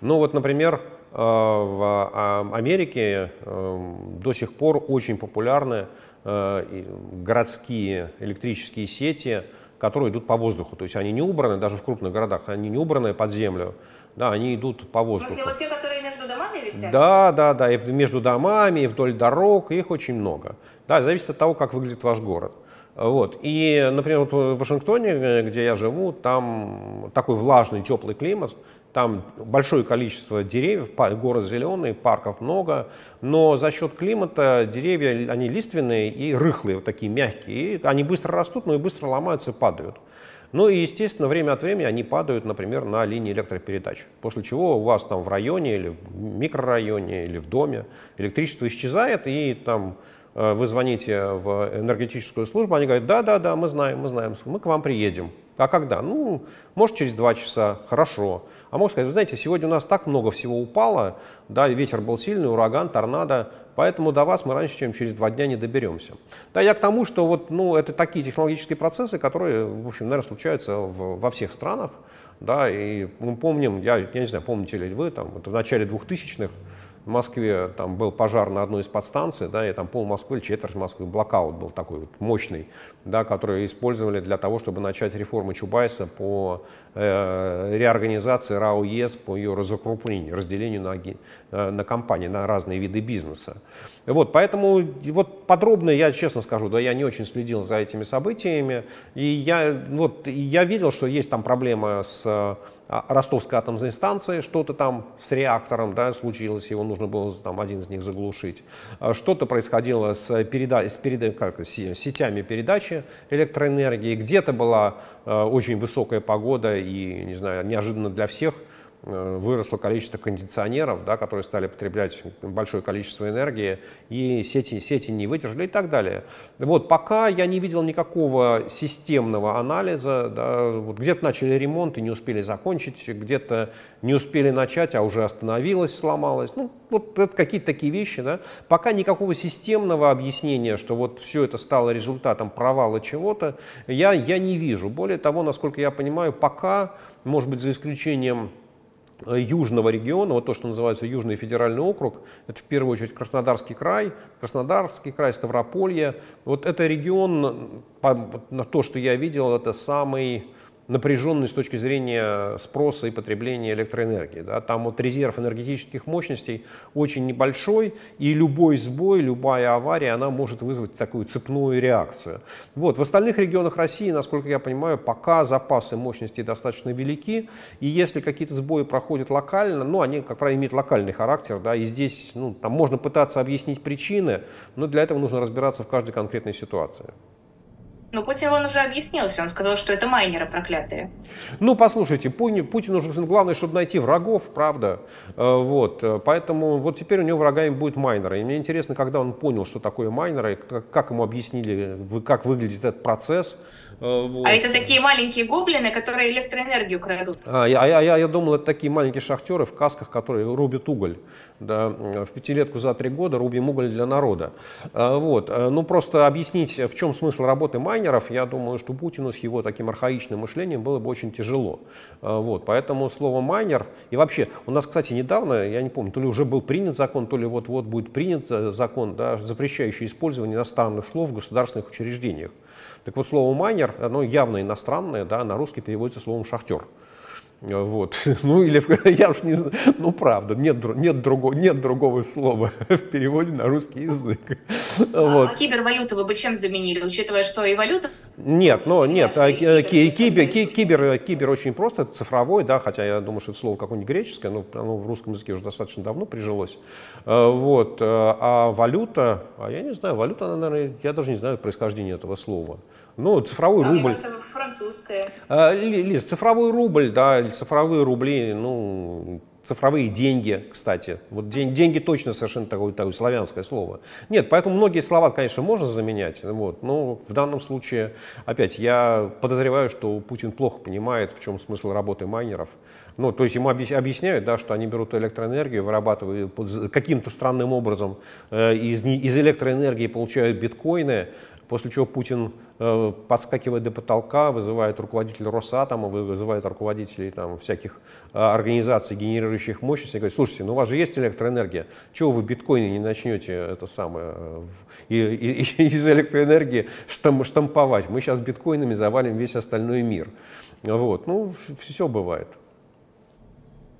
Ну вот, например, э, в Америке э, до сих пор очень популярны э, городские электрические сети, которые идут по воздуху. То есть они не убраны, даже в крупных городах, они не убраны под землю, да, они идут по воздуху. В смысле, вот те, которые между домами висят? Да, да, да, и между домами, и вдоль дорог, их очень много. Да, зависит от того, как выглядит ваш город. Вот. И, например, вот в Вашингтоне, где я живу, там такой влажный, теплый климат, там большое количество деревьев, город зеленый, парков много, но за счет климата деревья, они лиственные и рыхлые, вот такие мягкие, и они быстро растут, но и быстро ломаются и падают. Ну и, естественно, время от времени они падают, например, на линии электропередач, после чего у вас там в районе или в микрорайоне или в доме электричество исчезает, и там вы звоните в энергетическую службу, они говорят: да, да, да, мы знаем, мы знаем, мы к вам приедем. А когда? Ну, может, через два часа, хорошо. А могут сказать: вы знаете, сегодня у нас так много всего упало, да, ветер был сильный, ураган, торнадо, поэтому до вас мы раньше, чем через два дня, не доберемся. Да, я к тому, что вот, ну, это такие технологические процессы, которые, в общем, наверное, случаются в, во всех странах, да, и мы помним, я, я не знаю, помните ли вы, там, это в начале двухтысячных, в Москве там был пожар на одной из подстанций, да, и там пол Москвы, четверть Москвы, блокаут был такой вот мощный, да, который использовали для того, чтобы начать реформы Чубайса по э, реорганизации РАО ЕС, по ее разукрупнению, разделению на, на компании, на разные виды бизнеса. Вот, поэтому вот подробно я, честно скажу, да, я не очень следил за этими событиями, и я, вот, я видел, что есть там проблема с Ростовской атомной станции, что-то там с реактором, да, случилось, его нужно было там один из них заглушить. Что-то происходило с, переда с, перед как, с сетями передачи электроэнергии, где-то была э, очень высокая погода и, не знаю, неожиданно для всех э, выросло количество кондиционеров, да, которые стали потреблять большое количество энергии, и сети, сети не выдержали и так далее. Вот, пока я не видел никакого системного анализа, да, вот где-то начали ремонт и не успели закончить, где-то не успели начать, а уже остановилось, сломалось. Ну, вот это какие-то такие вещи, да? Пока никакого системного объяснения, что вот все это стало результатом провала чего-то, я, я не вижу. Более того, насколько я понимаю, пока, может быть, за исключением южного региона, вот то, что называется Южный федеральный округ, это в первую очередь Краснодарский край, Краснодарский край, Ставрополье, вот это регион, то, что я видел, это самый напряженный с точки зрения спроса и потребления электроэнергии. Да? Там вот резерв энергетических мощностей очень небольшой, и любой сбой, любая авария, она может вызвать такую цепную реакцию. Вот. В остальных регионах России, насколько я понимаю, пока запасы мощностей достаточно велики, и если какие-то сбои проходят локально, ну, они, как правило, имеют локальный характер, да? И здесь, ну, там можно пытаться объяснить причины, но для этого нужно разбираться в каждой конкретной ситуации. Но Путин, он уже объяснился, он сказал, что это майнеры проклятые. Ну, послушайте, Путину уже главное, чтобы найти врагов, правда. Вот, поэтому вот теперь у него врагами будут майнеры. И мне интересно, когда он понял, что такое майнеры, как ему объяснили, как выглядит этот процесс. Вот. А это такие маленькие гоблины, которые электроэнергию крадут? А, я, я, я думал, это такие маленькие шахтеры в касках, которые рубят уголь. Да, в пятилетку за три года рубим уголь для народа. Вот. Ну, просто объяснить, в чем смысл работы майнеров, я думаю, что Путину с его таким архаичным мышлением было бы очень тяжело. Вот. Поэтому слово «майнер» и вообще, у нас, кстати, недавно, я не помню, то ли уже был принят закон, то ли вот-вот будет принят закон, да, запрещающий использование иностранных слов в государственных учреждениях. Так вот, слово «майнер», оно явно иностранное, да, на русский переводится словом «шахтер». Вот. Ну, или я уж не знаю, ну, правда, нет, нет, другого, нет другого слова в переводе на русский язык. А, вот. А кибервалюту вы бы чем заменили, учитывая, что и валюта? Нет, но нет, а, кибер, кибер, кибер, кибер очень просто, цифровой, да, хотя я думаю, что это слово какое-нибудь греческое, но оно в русском языке уже достаточно давно прижилось. Вот. А валюта, а я не знаю, валюта, наверное, я даже не знаю происхождение этого слова. Ну, цифровой а, рубль. Французская. Лиз, цифровой рубль, да, или цифровые рубли, ну, цифровые деньги, кстати. Вот день, деньги точно совершенно такое, такое славянское слово. Нет, поэтому многие слова, конечно, можно заменять, вот, но в данном случае, опять, я подозреваю, что Путин плохо понимает, в чем смысл работы майнеров. Ну, то есть ему объясняют, да, что они берут электроэнергию, вырабатывают каким-то странным образом, из, из электроэнергии получают биткоины, после чего Путин подскакивает до потолка, вызывает руководителя Росатома, вызывает руководителей там, всяких организаций, генерирующих мощности, и говорит: слушайте, ну у вас же есть электроэнергия, чего вы биткоины не начнете это самое, и, и, и из электроэнергии штамповать? Мы сейчас биткоинами завалим весь остальной мир. Вот. Ну, все бывает.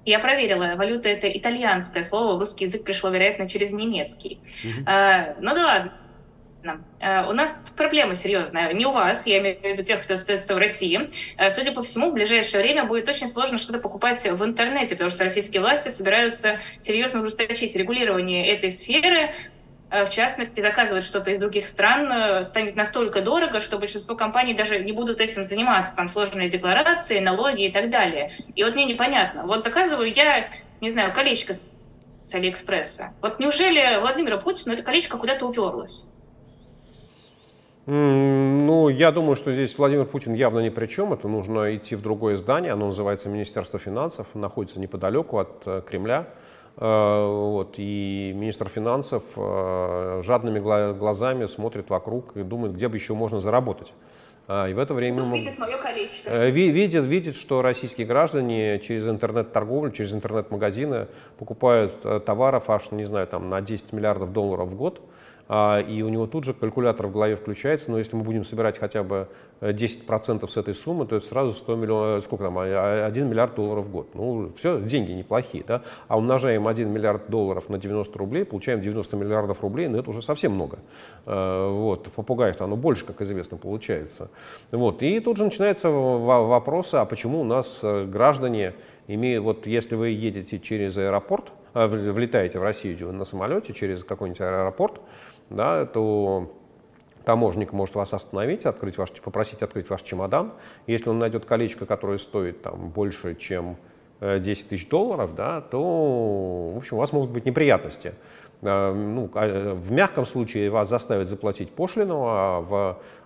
Я проверила, валюта — это итальянское слово, в русский язык пришло, вероятно, через немецкий. Mm-hmm. а, ну да ладно. У нас проблема серьезная. Не у вас, я имею в виду тех, кто остается в России. Судя по всему, в ближайшее время будет очень сложно что-то покупать в интернете, потому что российские власти собираются серьезно ужесточить регулирование этой сферы. В частности, заказывать что-то из других стран станет настолько дорого, что большинство компаний даже не будут этим заниматься. Там сложные декларации, налоги и так далее. И вот мне непонятно. Вот заказываю я, не знаю, колечко с Алиэкспресса. Вот неужели Владимиру Путину это колечко куда-то уперлось? Ну, я думаю, что здесь Владимир Путин явно ни при чем. Это нужно идти в другое здание. Оно называется Министерство финансов, находится неподалеку от Кремля. Вот. И министр финансов жадными глазами смотрит вокруг и думает, где бы еще можно заработать. И в это время он видит мое колечко. Видит, видит, что российские граждане через интернет-торговлю, через интернет-магазины покупают товаров аж, не знаю, там, на десять миллиардов долларов в год. И у него тут же калькулятор в голове включается, но если мы будем собирать хотя бы десять процентов с этой суммы, то это сразу сто миллионов, сколько там, один миллиард долларов в год. Ну, все, деньги неплохие, да? А умножаем один миллиард долларов на девяносто рублей, получаем девяносто миллиардов рублей, но это уже совсем много. Вот, в попугаях-то оно больше, как известно, получается. Вот, и тут же начинается вопрос, а почему у нас граждане имеют, вот если вы едете через аэропорт, влетаете в Россию на самолете через какой-нибудь аэропорт, да, то таможник может вас остановить, открыть ваш, попросить открыть ваш чемодан. Если он найдет колечко, которое стоит там, больше, чем десять тысяч долларов, да, то в общем, у вас могут быть неприятности. Ну, в мягком случае вас заставят заплатить пошлину, а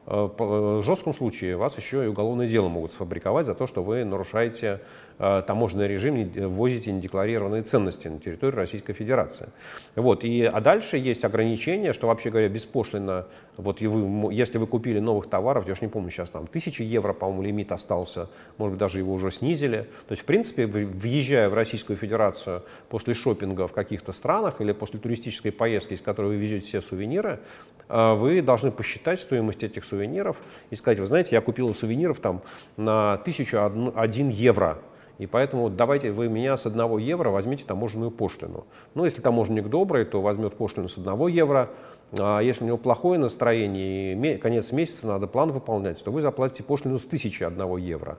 в жестком случае вас еще и уголовное дело могут сфабриковать за то, что вы нарушаете таможенный режим, ввозите недекларированные ценности на территорию Российской Федерации. Вот. И, а дальше есть ограничения, что вообще говоря беспошлино, вот и вы, если вы купили новых товаров, я уж не помню, сейчас там тысячи евро, по-моему, лимит остался, может быть, даже его уже снизили. То есть, в принципе, въезжая в Российскую Федерацию после шопинга в каких-то странах или после туристической поездки, из которой вы везете все сувениры, вы должны посчитать стоимость этих сувениров и сказать: вы знаете, я купила сувениров там на тысячу один евро. И поэтому давайте вы меня с одного евро возьмите таможенную пошлину. Ну, если таможенник добрый, то возьмет пошлину с одного евро. А если у него плохое настроение и конец месяца надо план выполнять, то вы заплатите пошлину с тысячи одного евро.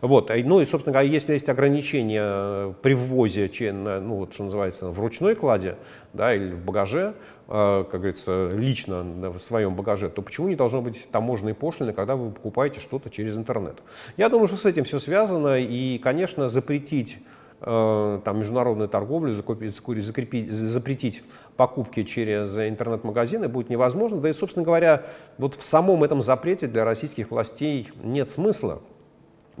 Вот. Ну и, собственно, если есть ограничения при ввозе, ну, вот, что называется, в ручной кладе, да, или в багаже, как говорится, лично в своем багаже, то почему не должно быть таможенной пошлины, когда вы покупаете что-то через интернет? Я думаю, что с этим все связано, и, конечно, запретить там, международную торговлю, закрепить, запретить покупки через интернет-магазины будет невозможно. Да и, собственно говоря, вот в самом этом запрете для российских властей нет смысла,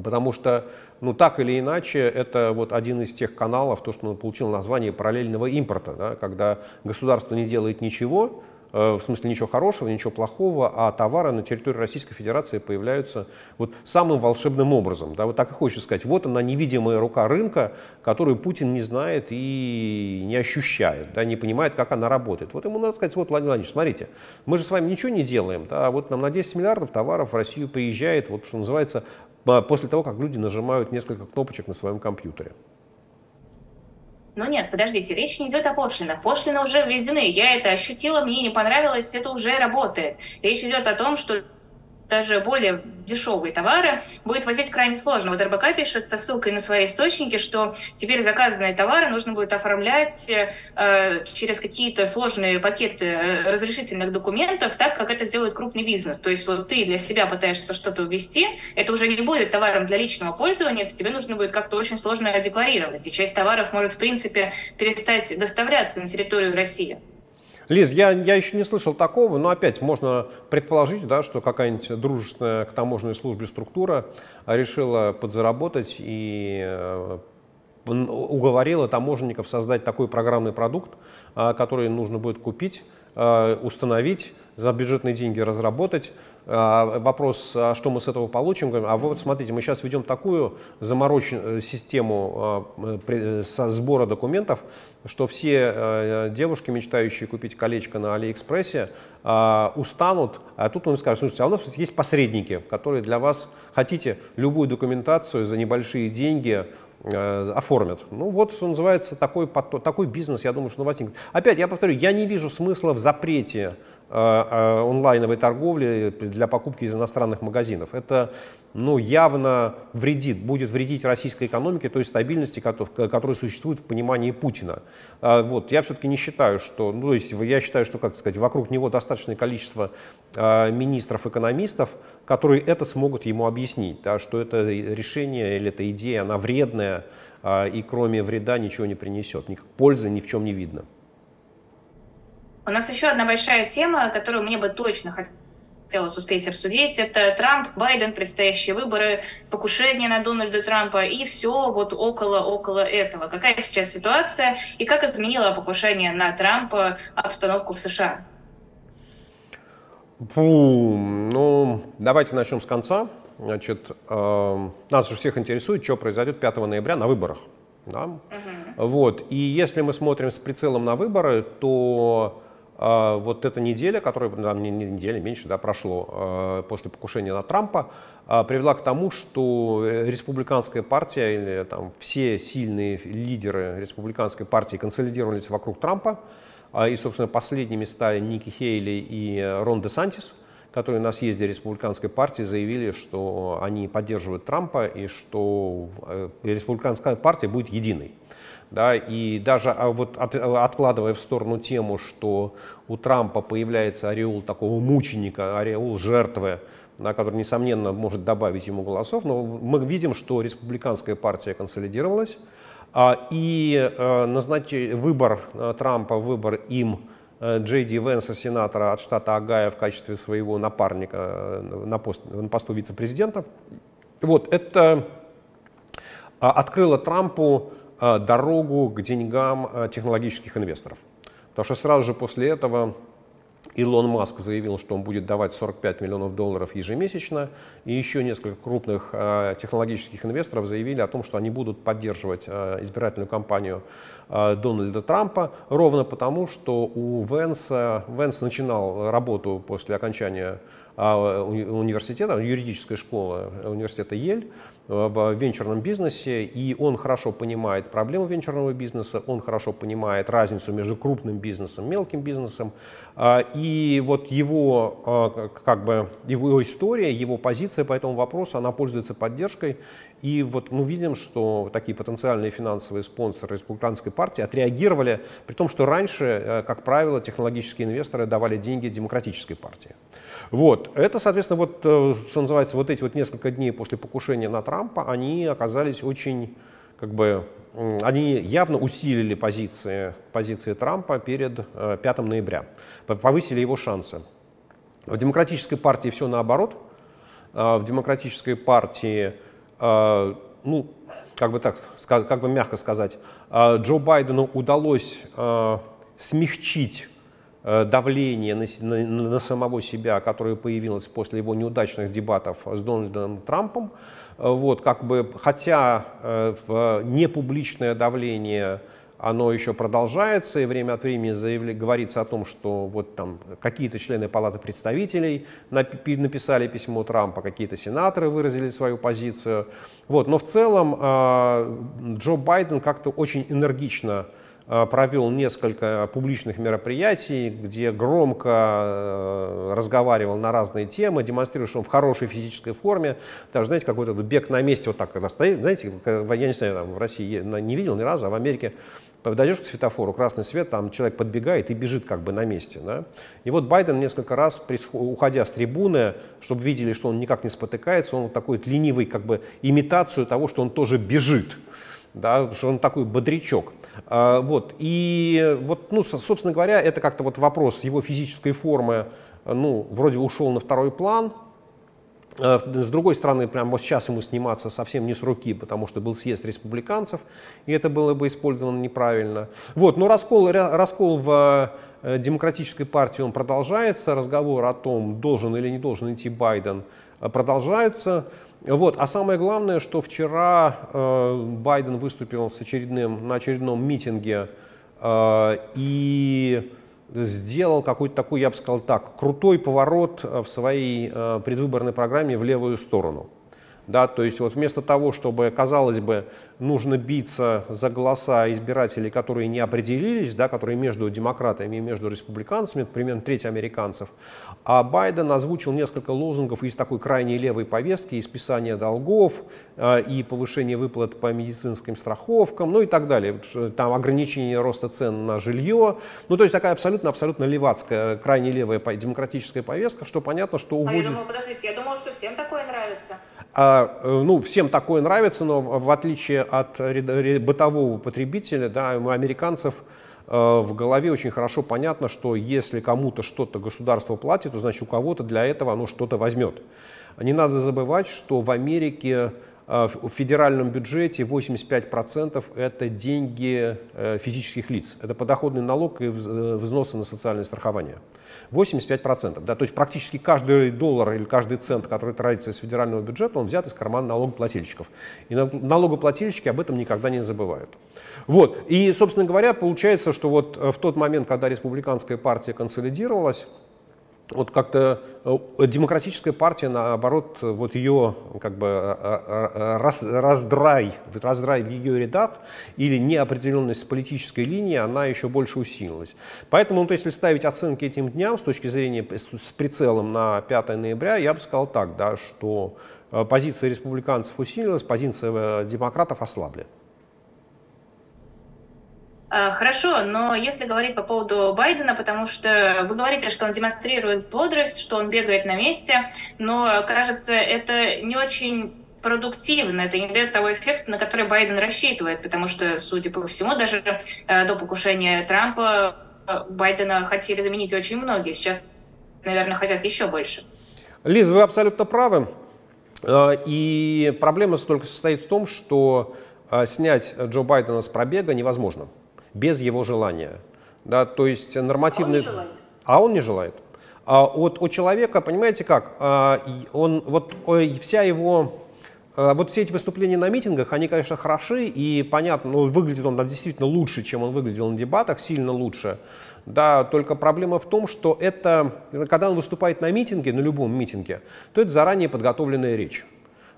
потому что, ну, так или иначе, это вот один из тех каналов, то, что он получил название параллельного импорта, да, когда государство не делает ничего, в смысле ничего хорошего, ничего плохого, а товары на территории Российской Федерации появляются вот самым волшебным образом. Да, вот так и хочется сказать, вот она невидимая рука рынка, которую Путин не знает и не ощущает, да, не понимает, как она работает. Вот ему надо сказать: вот, Владимир Владимирович, смотрите, мы же с вами ничего не делаем, да, вот нам на десять миллиардов товаров в Россию приезжает, вот что называется, после того, как люди нажимают несколько кнопочек на своем компьютере. Но нет, подождите, речь не идет о пошлинах. Пошлины уже введены. Я это ощутила, мне не понравилось, это уже работает. Речь идет о том, что даже более дешевые товары будет возить крайне сложно. Вот РБК пишет со ссылкой на свои источники, что теперь заказанные товары нужно будет оформлять э, через какие-то сложные пакеты разрешительных документов, так как это делает крупный бизнес. То есть вот ты для себя пытаешься что-то увезти, это уже не будет товаром для личного пользования, это тебе нужно будет как-то очень сложно декларировать. И часть товаров может, в принципе, перестать доставляться на территорию России. Лиз, я, я еще не слышал такого, но опять можно предположить, да, что какая-нибудь дружественная к таможенной службе структура решила подзаработать и уговорила таможенников создать такой программный продукт, который нужно будет купить, установить, за бюджетные деньги разработать, вопрос, что мы с этого получим, а вот смотрите, мы сейчас ведем такую замороченную систему сбора документов, что все девушки, мечтающие купить колечко на Алиэкспрессе, устанут, а тут он скажет: слушайте, а у нас есть посредники, которые для вас, хотите, любую документацию за небольшие деньги оформят. Ну вот, что называется, такой, такой бизнес, я думаю, что возникнет. Опять, я повторю, я не вижу смысла в запрете онлайновой торговли для покупки из иностранных магазинов. Это, ну, явно вредит, будет вредить российской экономике, той стабильности, которая существует в понимании Путина. Вот, я все-таки не считаю, что, ну, то есть я считаю, что, как сказать, вокруг него достаточное количество министров-экономистов, которые это смогут ему объяснить, да, что это решение или эта идея, она вредная и кроме вреда ничего не принесет, никакой пользы ни в чем не видно. У нас еще одна большая тема, которую мне бы точно хотелось успеть обсудить, это Трамп, Байден, предстоящие выборы, покушение на Дональда Трампа и все вот около, около этого. Какая сейчас ситуация и как изменило покушение на Трампа обстановку в США? Фу, ну, давайте начнем с конца. Значит, э, нас же всех интересует, что произойдет пятого ноября на выборах. Да? Угу. Вот, и если мы смотрим с прицелом на выборы, то вот эта неделя, которая, да, не неделя, меньше, да, прошло после покушения на Трампа, привела к тому, что республиканская партия или там все сильные лидеры республиканской партии консолидировались вокруг Трампа, и, собственно, последними стали Ники Хейли и Рон ДеСантис, которые на съезде республиканской партии заявили, что они поддерживают Трампа и что республиканская партия будет единой. Да, и даже вот от, откладывая в сторону тему, что у Трампа появляется ореол такого мученика, ореол жертвы, да, который, несомненно, может добавить ему голосов, но мы видим, что республиканская партия консолидировалась, а, и а, назначи, выбор а, Трампа, выбор им а, Джей Ди Венса, сенатора от штата Огайо, в качестве своего напарника на, пост, на посту вице-президента, вот, это а, открыло Трампу дорогу к деньгам технологических инвесторов. Потому что сразу же после этого Илон Маск заявил, что он будет давать сорок пять миллионов долларов ежемесячно, и еще несколько крупных технологических инвесторов заявили о том, что они будут поддерживать избирательную кампанию Дональда Трампа, ровно потому, что у Венса, Венс начинал работу после окончания университета, юридической школы университета Ель, в венчурном бизнесе, и он хорошо понимает проблему венчурного бизнеса, он хорошо понимает разницу между крупным бизнесом и мелким бизнесом. И вот его, как бы, его история, его позиция по этому вопросу, она пользуется поддержкой. И вот мы видим, что такие потенциальные финансовые спонсоры республиканской партии отреагировали, при том, что раньше, как правило, технологические инвесторы давали деньги демократической партии. Вот. Это, соответственно, вот, что называется, вот эти вот несколько дней после покушения на Трампа, они оказались очень, как бы, они явно усилили позиции, позиции Трампа перед пятым ноября, повысили его шансы. В демократической партии все наоборот. В демократической партии, ну, как бы так, как бы мягко сказать, Джо Байдену удалось смягчить давление на, на, на самого себя, которое появилось после его неудачных дебатов с Дональдом Трампом. Вот, как бы, хотя э, непубличное давление, оно еще продолжается, и время от времени заявили, говорится о том, что вот там какие-то члены Палаты представителей написали письмо Трампа, какие-то сенаторы выразили свою позицию. Вот, но в целом э, Джо Байден как-то очень энергично провел несколько публичных мероприятий, где громко разговаривал на разные темы, демонстрируя, что он в хорошей физической форме. Даже, знаете, какой-то бег на месте, вот так, когда стоит, знаете, я не знаю, там, в России не видел ни разу, а в Америке подойдешь к светофору, красный свет, там человек подбегает и бежит как бы на месте. Да? И вот Байден несколько раз, уходя с трибуны, чтобы видели, что он никак не спотыкается, он вот такой ленивый, как бы, имитацию того, что он тоже бежит. Да, что он такой бодрячок. А, вот, и вот, ну, собственно говоря, это как-то вот вопрос его физической формы, ну, вроде ушел на второй план. А, с другой стороны, прямо вот сейчас ему сниматься совсем не с руки, потому что был съезд республиканцев, и это было бы использовано неправильно. Вот, но раскол, раскол в демократической партии он продолжается, разговор о том, должен или не должен идти Байден, продолжаются. Вот. А самое главное, что вчера э, Байден выступил с очередным, на очередном митинге э, и сделал какой-то такой, я бы сказал так, крутой поворот в своей э, предвыборной программе в левую сторону. Да, то есть вот вместо того, чтобы, казалось бы, нужно биться за голоса избирателей, которые не определились, да, которые между демократами и между республиканцами, примерно треть американцев, а Байден озвучил несколько лозунгов из такой крайней левой повестки, и списания долгов, и повышение выплат по медицинским страховкам, ну и так далее, там ограничение роста цен на жилье, ну то есть такая абсолютно-абсолютно левацкая, крайне левая демократическая повестка, что понятно, что уводит... А я думала, подождите, я думала, что всем такое нравится. Ну, всем такое нравится, но в отличие от бытового потребителя, да, у американцев в голове очень хорошо понятно, что если кому-то что-то государство платит, то значит у кого-то для этого оно что-то возьмет. Не надо забывать, что в Америке в федеральном бюджете восемьдесят пять процентов это деньги физических лиц. Это подоходный налог и взносы на социальное страхование. восемьдесят пять процентов. Да, то есть практически каждый доллар или каждый цент, который тратится из федерального бюджета, он взят из кармана налогоплательщиков. И налогоплательщики об этом никогда не забывают. Вот. И, собственно говоря, получается, что вот в тот момент, когда республиканская партия консолидировалась, вот как-то демократическая партия, наоборот, вот ее как бы раз, раздрай, раздрай в ее рядах или неопределенность политической линии, она еще больше усилилась. Поэтому, вот, если ставить оценки этим дням с точки зрения, с прицелом на пятое ноября, я бы сказал так, да, что позиция республиканцев усилилась, позиция демократов ослабли. Хорошо, но если говорить по поводу Байдена, потому что вы говорите, что он демонстрирует бодрость, что он бегает на месте, но, кажется, это не очень продуктивно, это не дает того эффекта, на который Байден рассчитывает, потому что, судя по всему, даже до покушения Трампа Байдена хотели заменить очень многие, сейчас, наверное, хотят еще больше. Лиз, вы абсолютно правы, и проблема только состоит в том, что снять Джо Байдена с пробега невозможно. Без его желания. Да, то есть нормативный... А он не желает. А он не желает. А вот у человека, понимаете как, он, вот, вся его, вот все эти выступления на митингах, они, конечно, хороши, и понятно, ну, выглядит он там действительно лучше, чем он выглядел на дебатах, сильно лучше. Да, только проблема в том, что это, когда он выступает на митинге, на любом митинге, то это заранее подготовленная речь.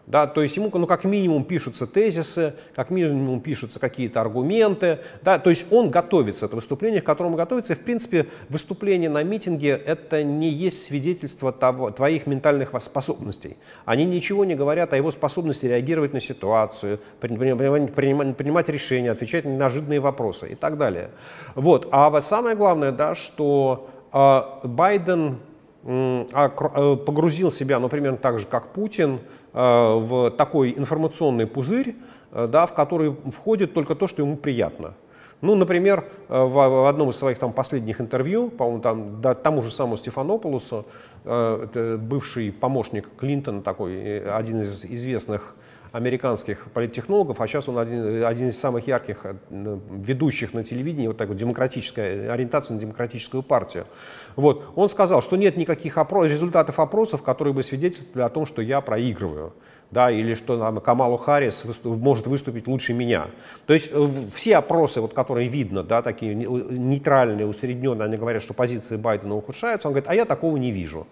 Да, то есть ему, ну, как минимум пишутся тезисы, как минимум пишутся какие-то аргументы. Да, то есть он готовится, это выступление, к которому готовится. И, в принципе, выступление на митинге – это не есть свидетельство того, твоих ментальных способностей. Они ничего не говорят о его способности реагировать на ситуацию, принимать, принимать решения, отвечать на неожиданные вопросы и так далее. Вот. А самое главное, да, что э, Байден э, погрузил себя, ну, примерно так же, как Путин, в такой информационный пузырь, да, в который входит только то, что ему приятно. Ну, например, в одном из своих там последних интервью, по-моему, там, да, тому же самому Стефанопулусу, бывший помощник Клинтона, такой, один из известных американских политтехнологов, а сейчас он один, один из самых ярких ведущих на телевидении, вот такой демократическая ориентация на демократическую партию. Вот. Он сказал, что нет никаких опрос, результатов опросов, которые бы свидетельствовали о том, что я проигрываю, да, или что там, Камалу Харрис выступ, может выступить лучше меня. То есть все опросы, вот, которые видно, да, такие нейтральные, усредненные, они говорят, что позиции Байдена ухудшаются, он говорит, а я такого не вижу.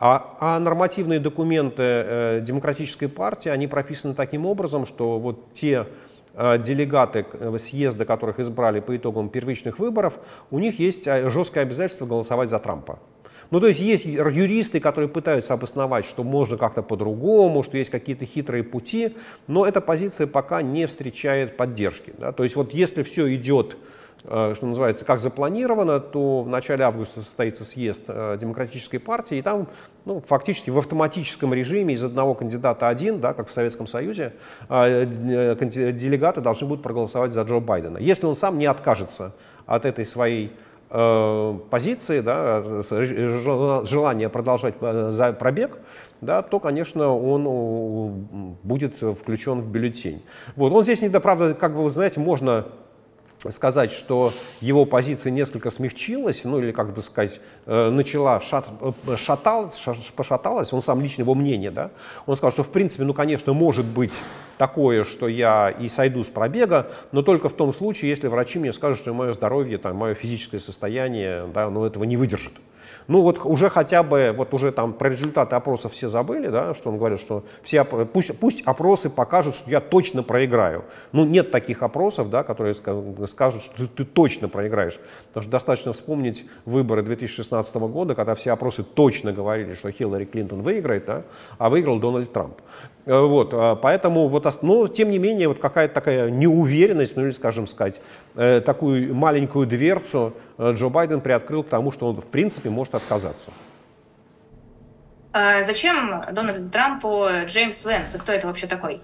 А, а нормативные документы э, демократической партии, они прописаны таким образом, что вот те э, делегаты э, съезда, которых избрали по итогам первичных выборов, у них есть жесткое обязательство голосовать за Трампа. Ну, то есть есть юристы, которые пытаются обосновать, что можно как-то по-другому, что есть какие-то хитрые пути, но эта позиция пока не встречает поддержки. Да? То есть вот если все идет, что называется, как запланировано, то в начале августа состоится съезд демократической партии, и там, ну, фактически в автоматическом режиме из одного кандидата один, да, как в Советском Союзе, делегаты должны будут проголосовать за Джо Байдена, если он сам не откажется от этой своей позиции, да, желание продолжать за пробег, да, то, конечно, он будет включен в бюллетень. Вот. Он здесь, правда, как вы знаете, можно сказать, что его позиция несколько смягчилась, ну или, как бы сказать, начала шат, шаталась, пошаталась, он сам лично, его мнение, да, он сказал, что в принципе, ну конечно, может быть такое, что я и сойду с пробега, но только в том случае, если врачи мне скажут, что мое здоровье, там, мое физическое состояние, да, ну, этого не выдержит. Ну вот уже хотя бы, вот уже там про результаты опросов все забыли, да, что он говорит, что все, пусть, пусть опросы покажут, что я точно проиграю. Ну нет таких опросов, да, которые скажут, что ты, ты точно проиграешь. Потому что достаточно вспомнить выборы две тысячи шестнадцатого года, когда все опросы точно говорили, что Хиллари Клинтон выиграет, да, а выиграл Дональд Трамп. Вот, поэтому, вот, но тем не менее, вот какая-то такая неуверенность, ну или, скажем сказать, такую маленькую дверцу Джо Байден приоткрыл к тому, что он, в принципе, может отказаться. А зачем Дональду Трампу Джеймс Вэнс? И кто это вообще такой?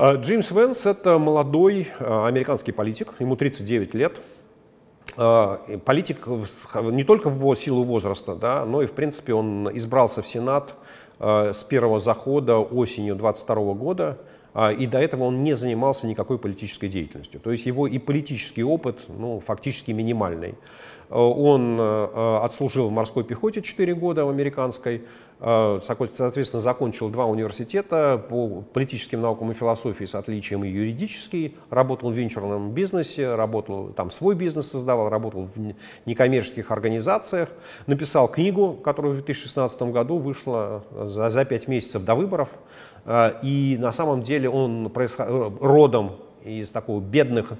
Джеймс Вэнс – это молодой американский политик, ему тридцать девять лет. Политик не только в силу возраста, да, но и, в принципе, он избрался в Сенат с первого захода осенью две тысячи двадцать второго года, и до этого он не занимался никакой политической деятельностью. То есть его и политический опыт, ну, фактически минимальный. Он отслужил в морской пехоте четыре года в американской, соответственно, закончил два университета по политическим наукам и философии с отличием и юридический, работал в венчурном бизнесе, работал, там свой бизнес создавал, работал в некоммерческих организациях, написал книгу, которая в две тысячи шестнадцатом году вышла за, за пять месяцев до выборов, и на самом деле он родом из такого бедных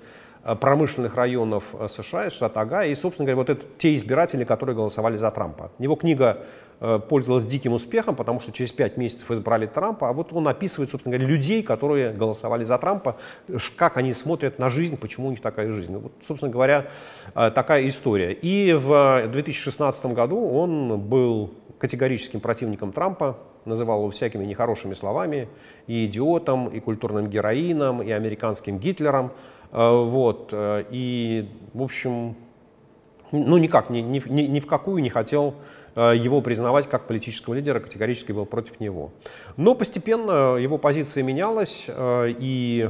промышленных районов США, из штата Огайо, и, собственно говоря, вот это те избиратели, которые голосовали за Трампа. Его книга пользовалась диким успехом, потому что через пять месяцев избрали Трампа, а вот он описывает, собственно говоря, людей, которые голосовали за Трампа, как они смотрят на жизнь, почему у них такая жизнь. Вот, собственно говоря, такая история. И в две тысячи шестнадцатом году он был категорическим противником Трампа, называл его всякими нехорошими словами, и идиотом, и культурным героином, и американским Гитлером. Вот, и, в общем, ну никак, ни, ни, ни в какую не хотел его признавать как политического лидера, категорически был против него. Но постепенно его позиция менялась, и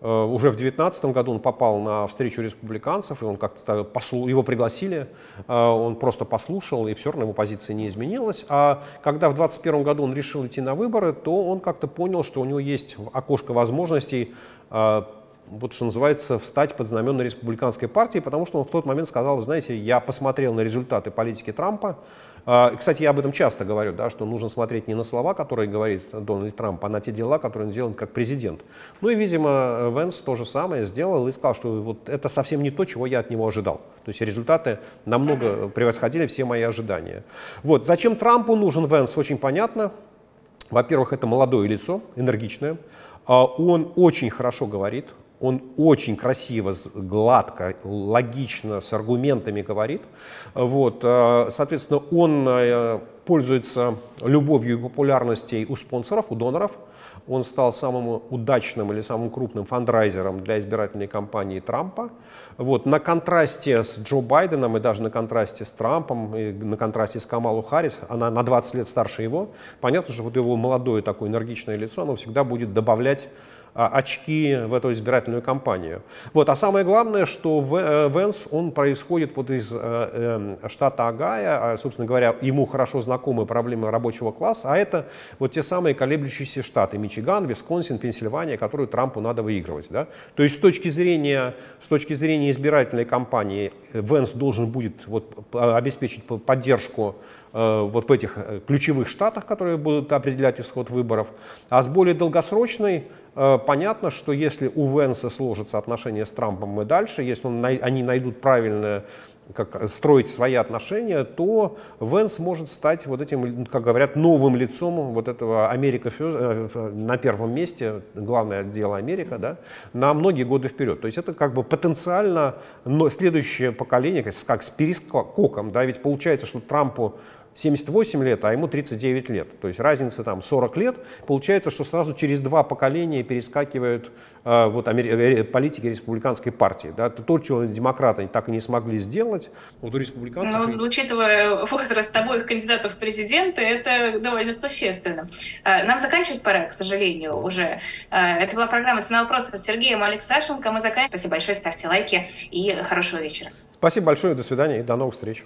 уже в две тысячи девятнадцатом году он попал на встречу республиканцев, и он как-то послу... его пригласили, он просто послушал, и все равно его позиция не изменилась. А когда в две тысячи двадцать первом году он решил идти на выборы, то он как-то понял, что у него есть окошко возможностей, вот что называется, встать под знамена республиканской партии, потому что он в тот момент сказал, вы знаете, я посмотрел на результаты политики Трампа. Кстати, я об этом часто говорю, да, что нужно смотреть не на слова, которые говорит Дональд Трамп, а на те дела, которые он делает как президент. Ну и, видимо, Вэнс то же самое сделал и сказал, что вот это совсем не то, чего я от него ожидал. То есть результаты намного превосходили все мои ожидания. Вот. Зачем Трампу нужен Вэнс, очень понятно. Во-первых, это молодое лицо, энергичное. Он очень хорошо говорит. Он очень красиво, гладко, логично, с аргументами говорит. Вот. Соответственно, он пользуется любовью и популярностью у спонсоров, у доноров. Он стал самым удачным или самым крупным фандрайзером для избирательной кампании Трампа. Вот. На контрасте с Джо Байденом и даже на контрасте с Трампом, и на контрасте с Камалу Харрис, она на двадцать лет старше его, понятно, что вот его молодое такое энергичное лицо, оно всегда будет добавлять очки в эту избирательную кампанию. Вот. А самое главное, что Вэнс, он происходит вот из штата Огайо, собственно говоря, ему хорошо знакомы проблемы рабочего класса, а это вот те самые колеблющиеся штаты, Мичиган, Висконсин, Пенсильвания, которую Трампу надо выигрывать. Да? То есть с точки зрения, с точки зрения избирательной кампании Вэнс должен будет вот обеспечить поддержку вот в этих ключевых штатах, которые будут определять исход выборов. А с более долгосрочной понятно, что если у Вэнса сложатся отношения с Трампом и дальше, если он, они найдут правильное, как строить свои отношения, то Вэнс может стать вот этим, как говорят, новым лицом вот этого Америка на первом месте, главное дело Америка, да, на многие годы вперед. То есть это как бы потенциально следующее поколение, как с перескоком, да, ведь получается, что Трампу семьдесят восемь лет, а ему тридцать девять лет. То есть разница там сорок лет. Получается, что сразу через два поколения перескакивают э, вот, амер... политики республиканской партии. Да? То, чего демократы так и не смогли сделать, вот у республиканцев... Ну, учитывая возраст обоих кандидатов в президенты, это довольно существенно. Нам заканчивать пора, к сожалению, уже. Это была программа «Цена вопроса» с Сергеем Алексашенко. Мы заканчиваем. Спасибо большое, ставьте лайки и хорошего вечера. Спасибо большое, до свидания и до новых встреч.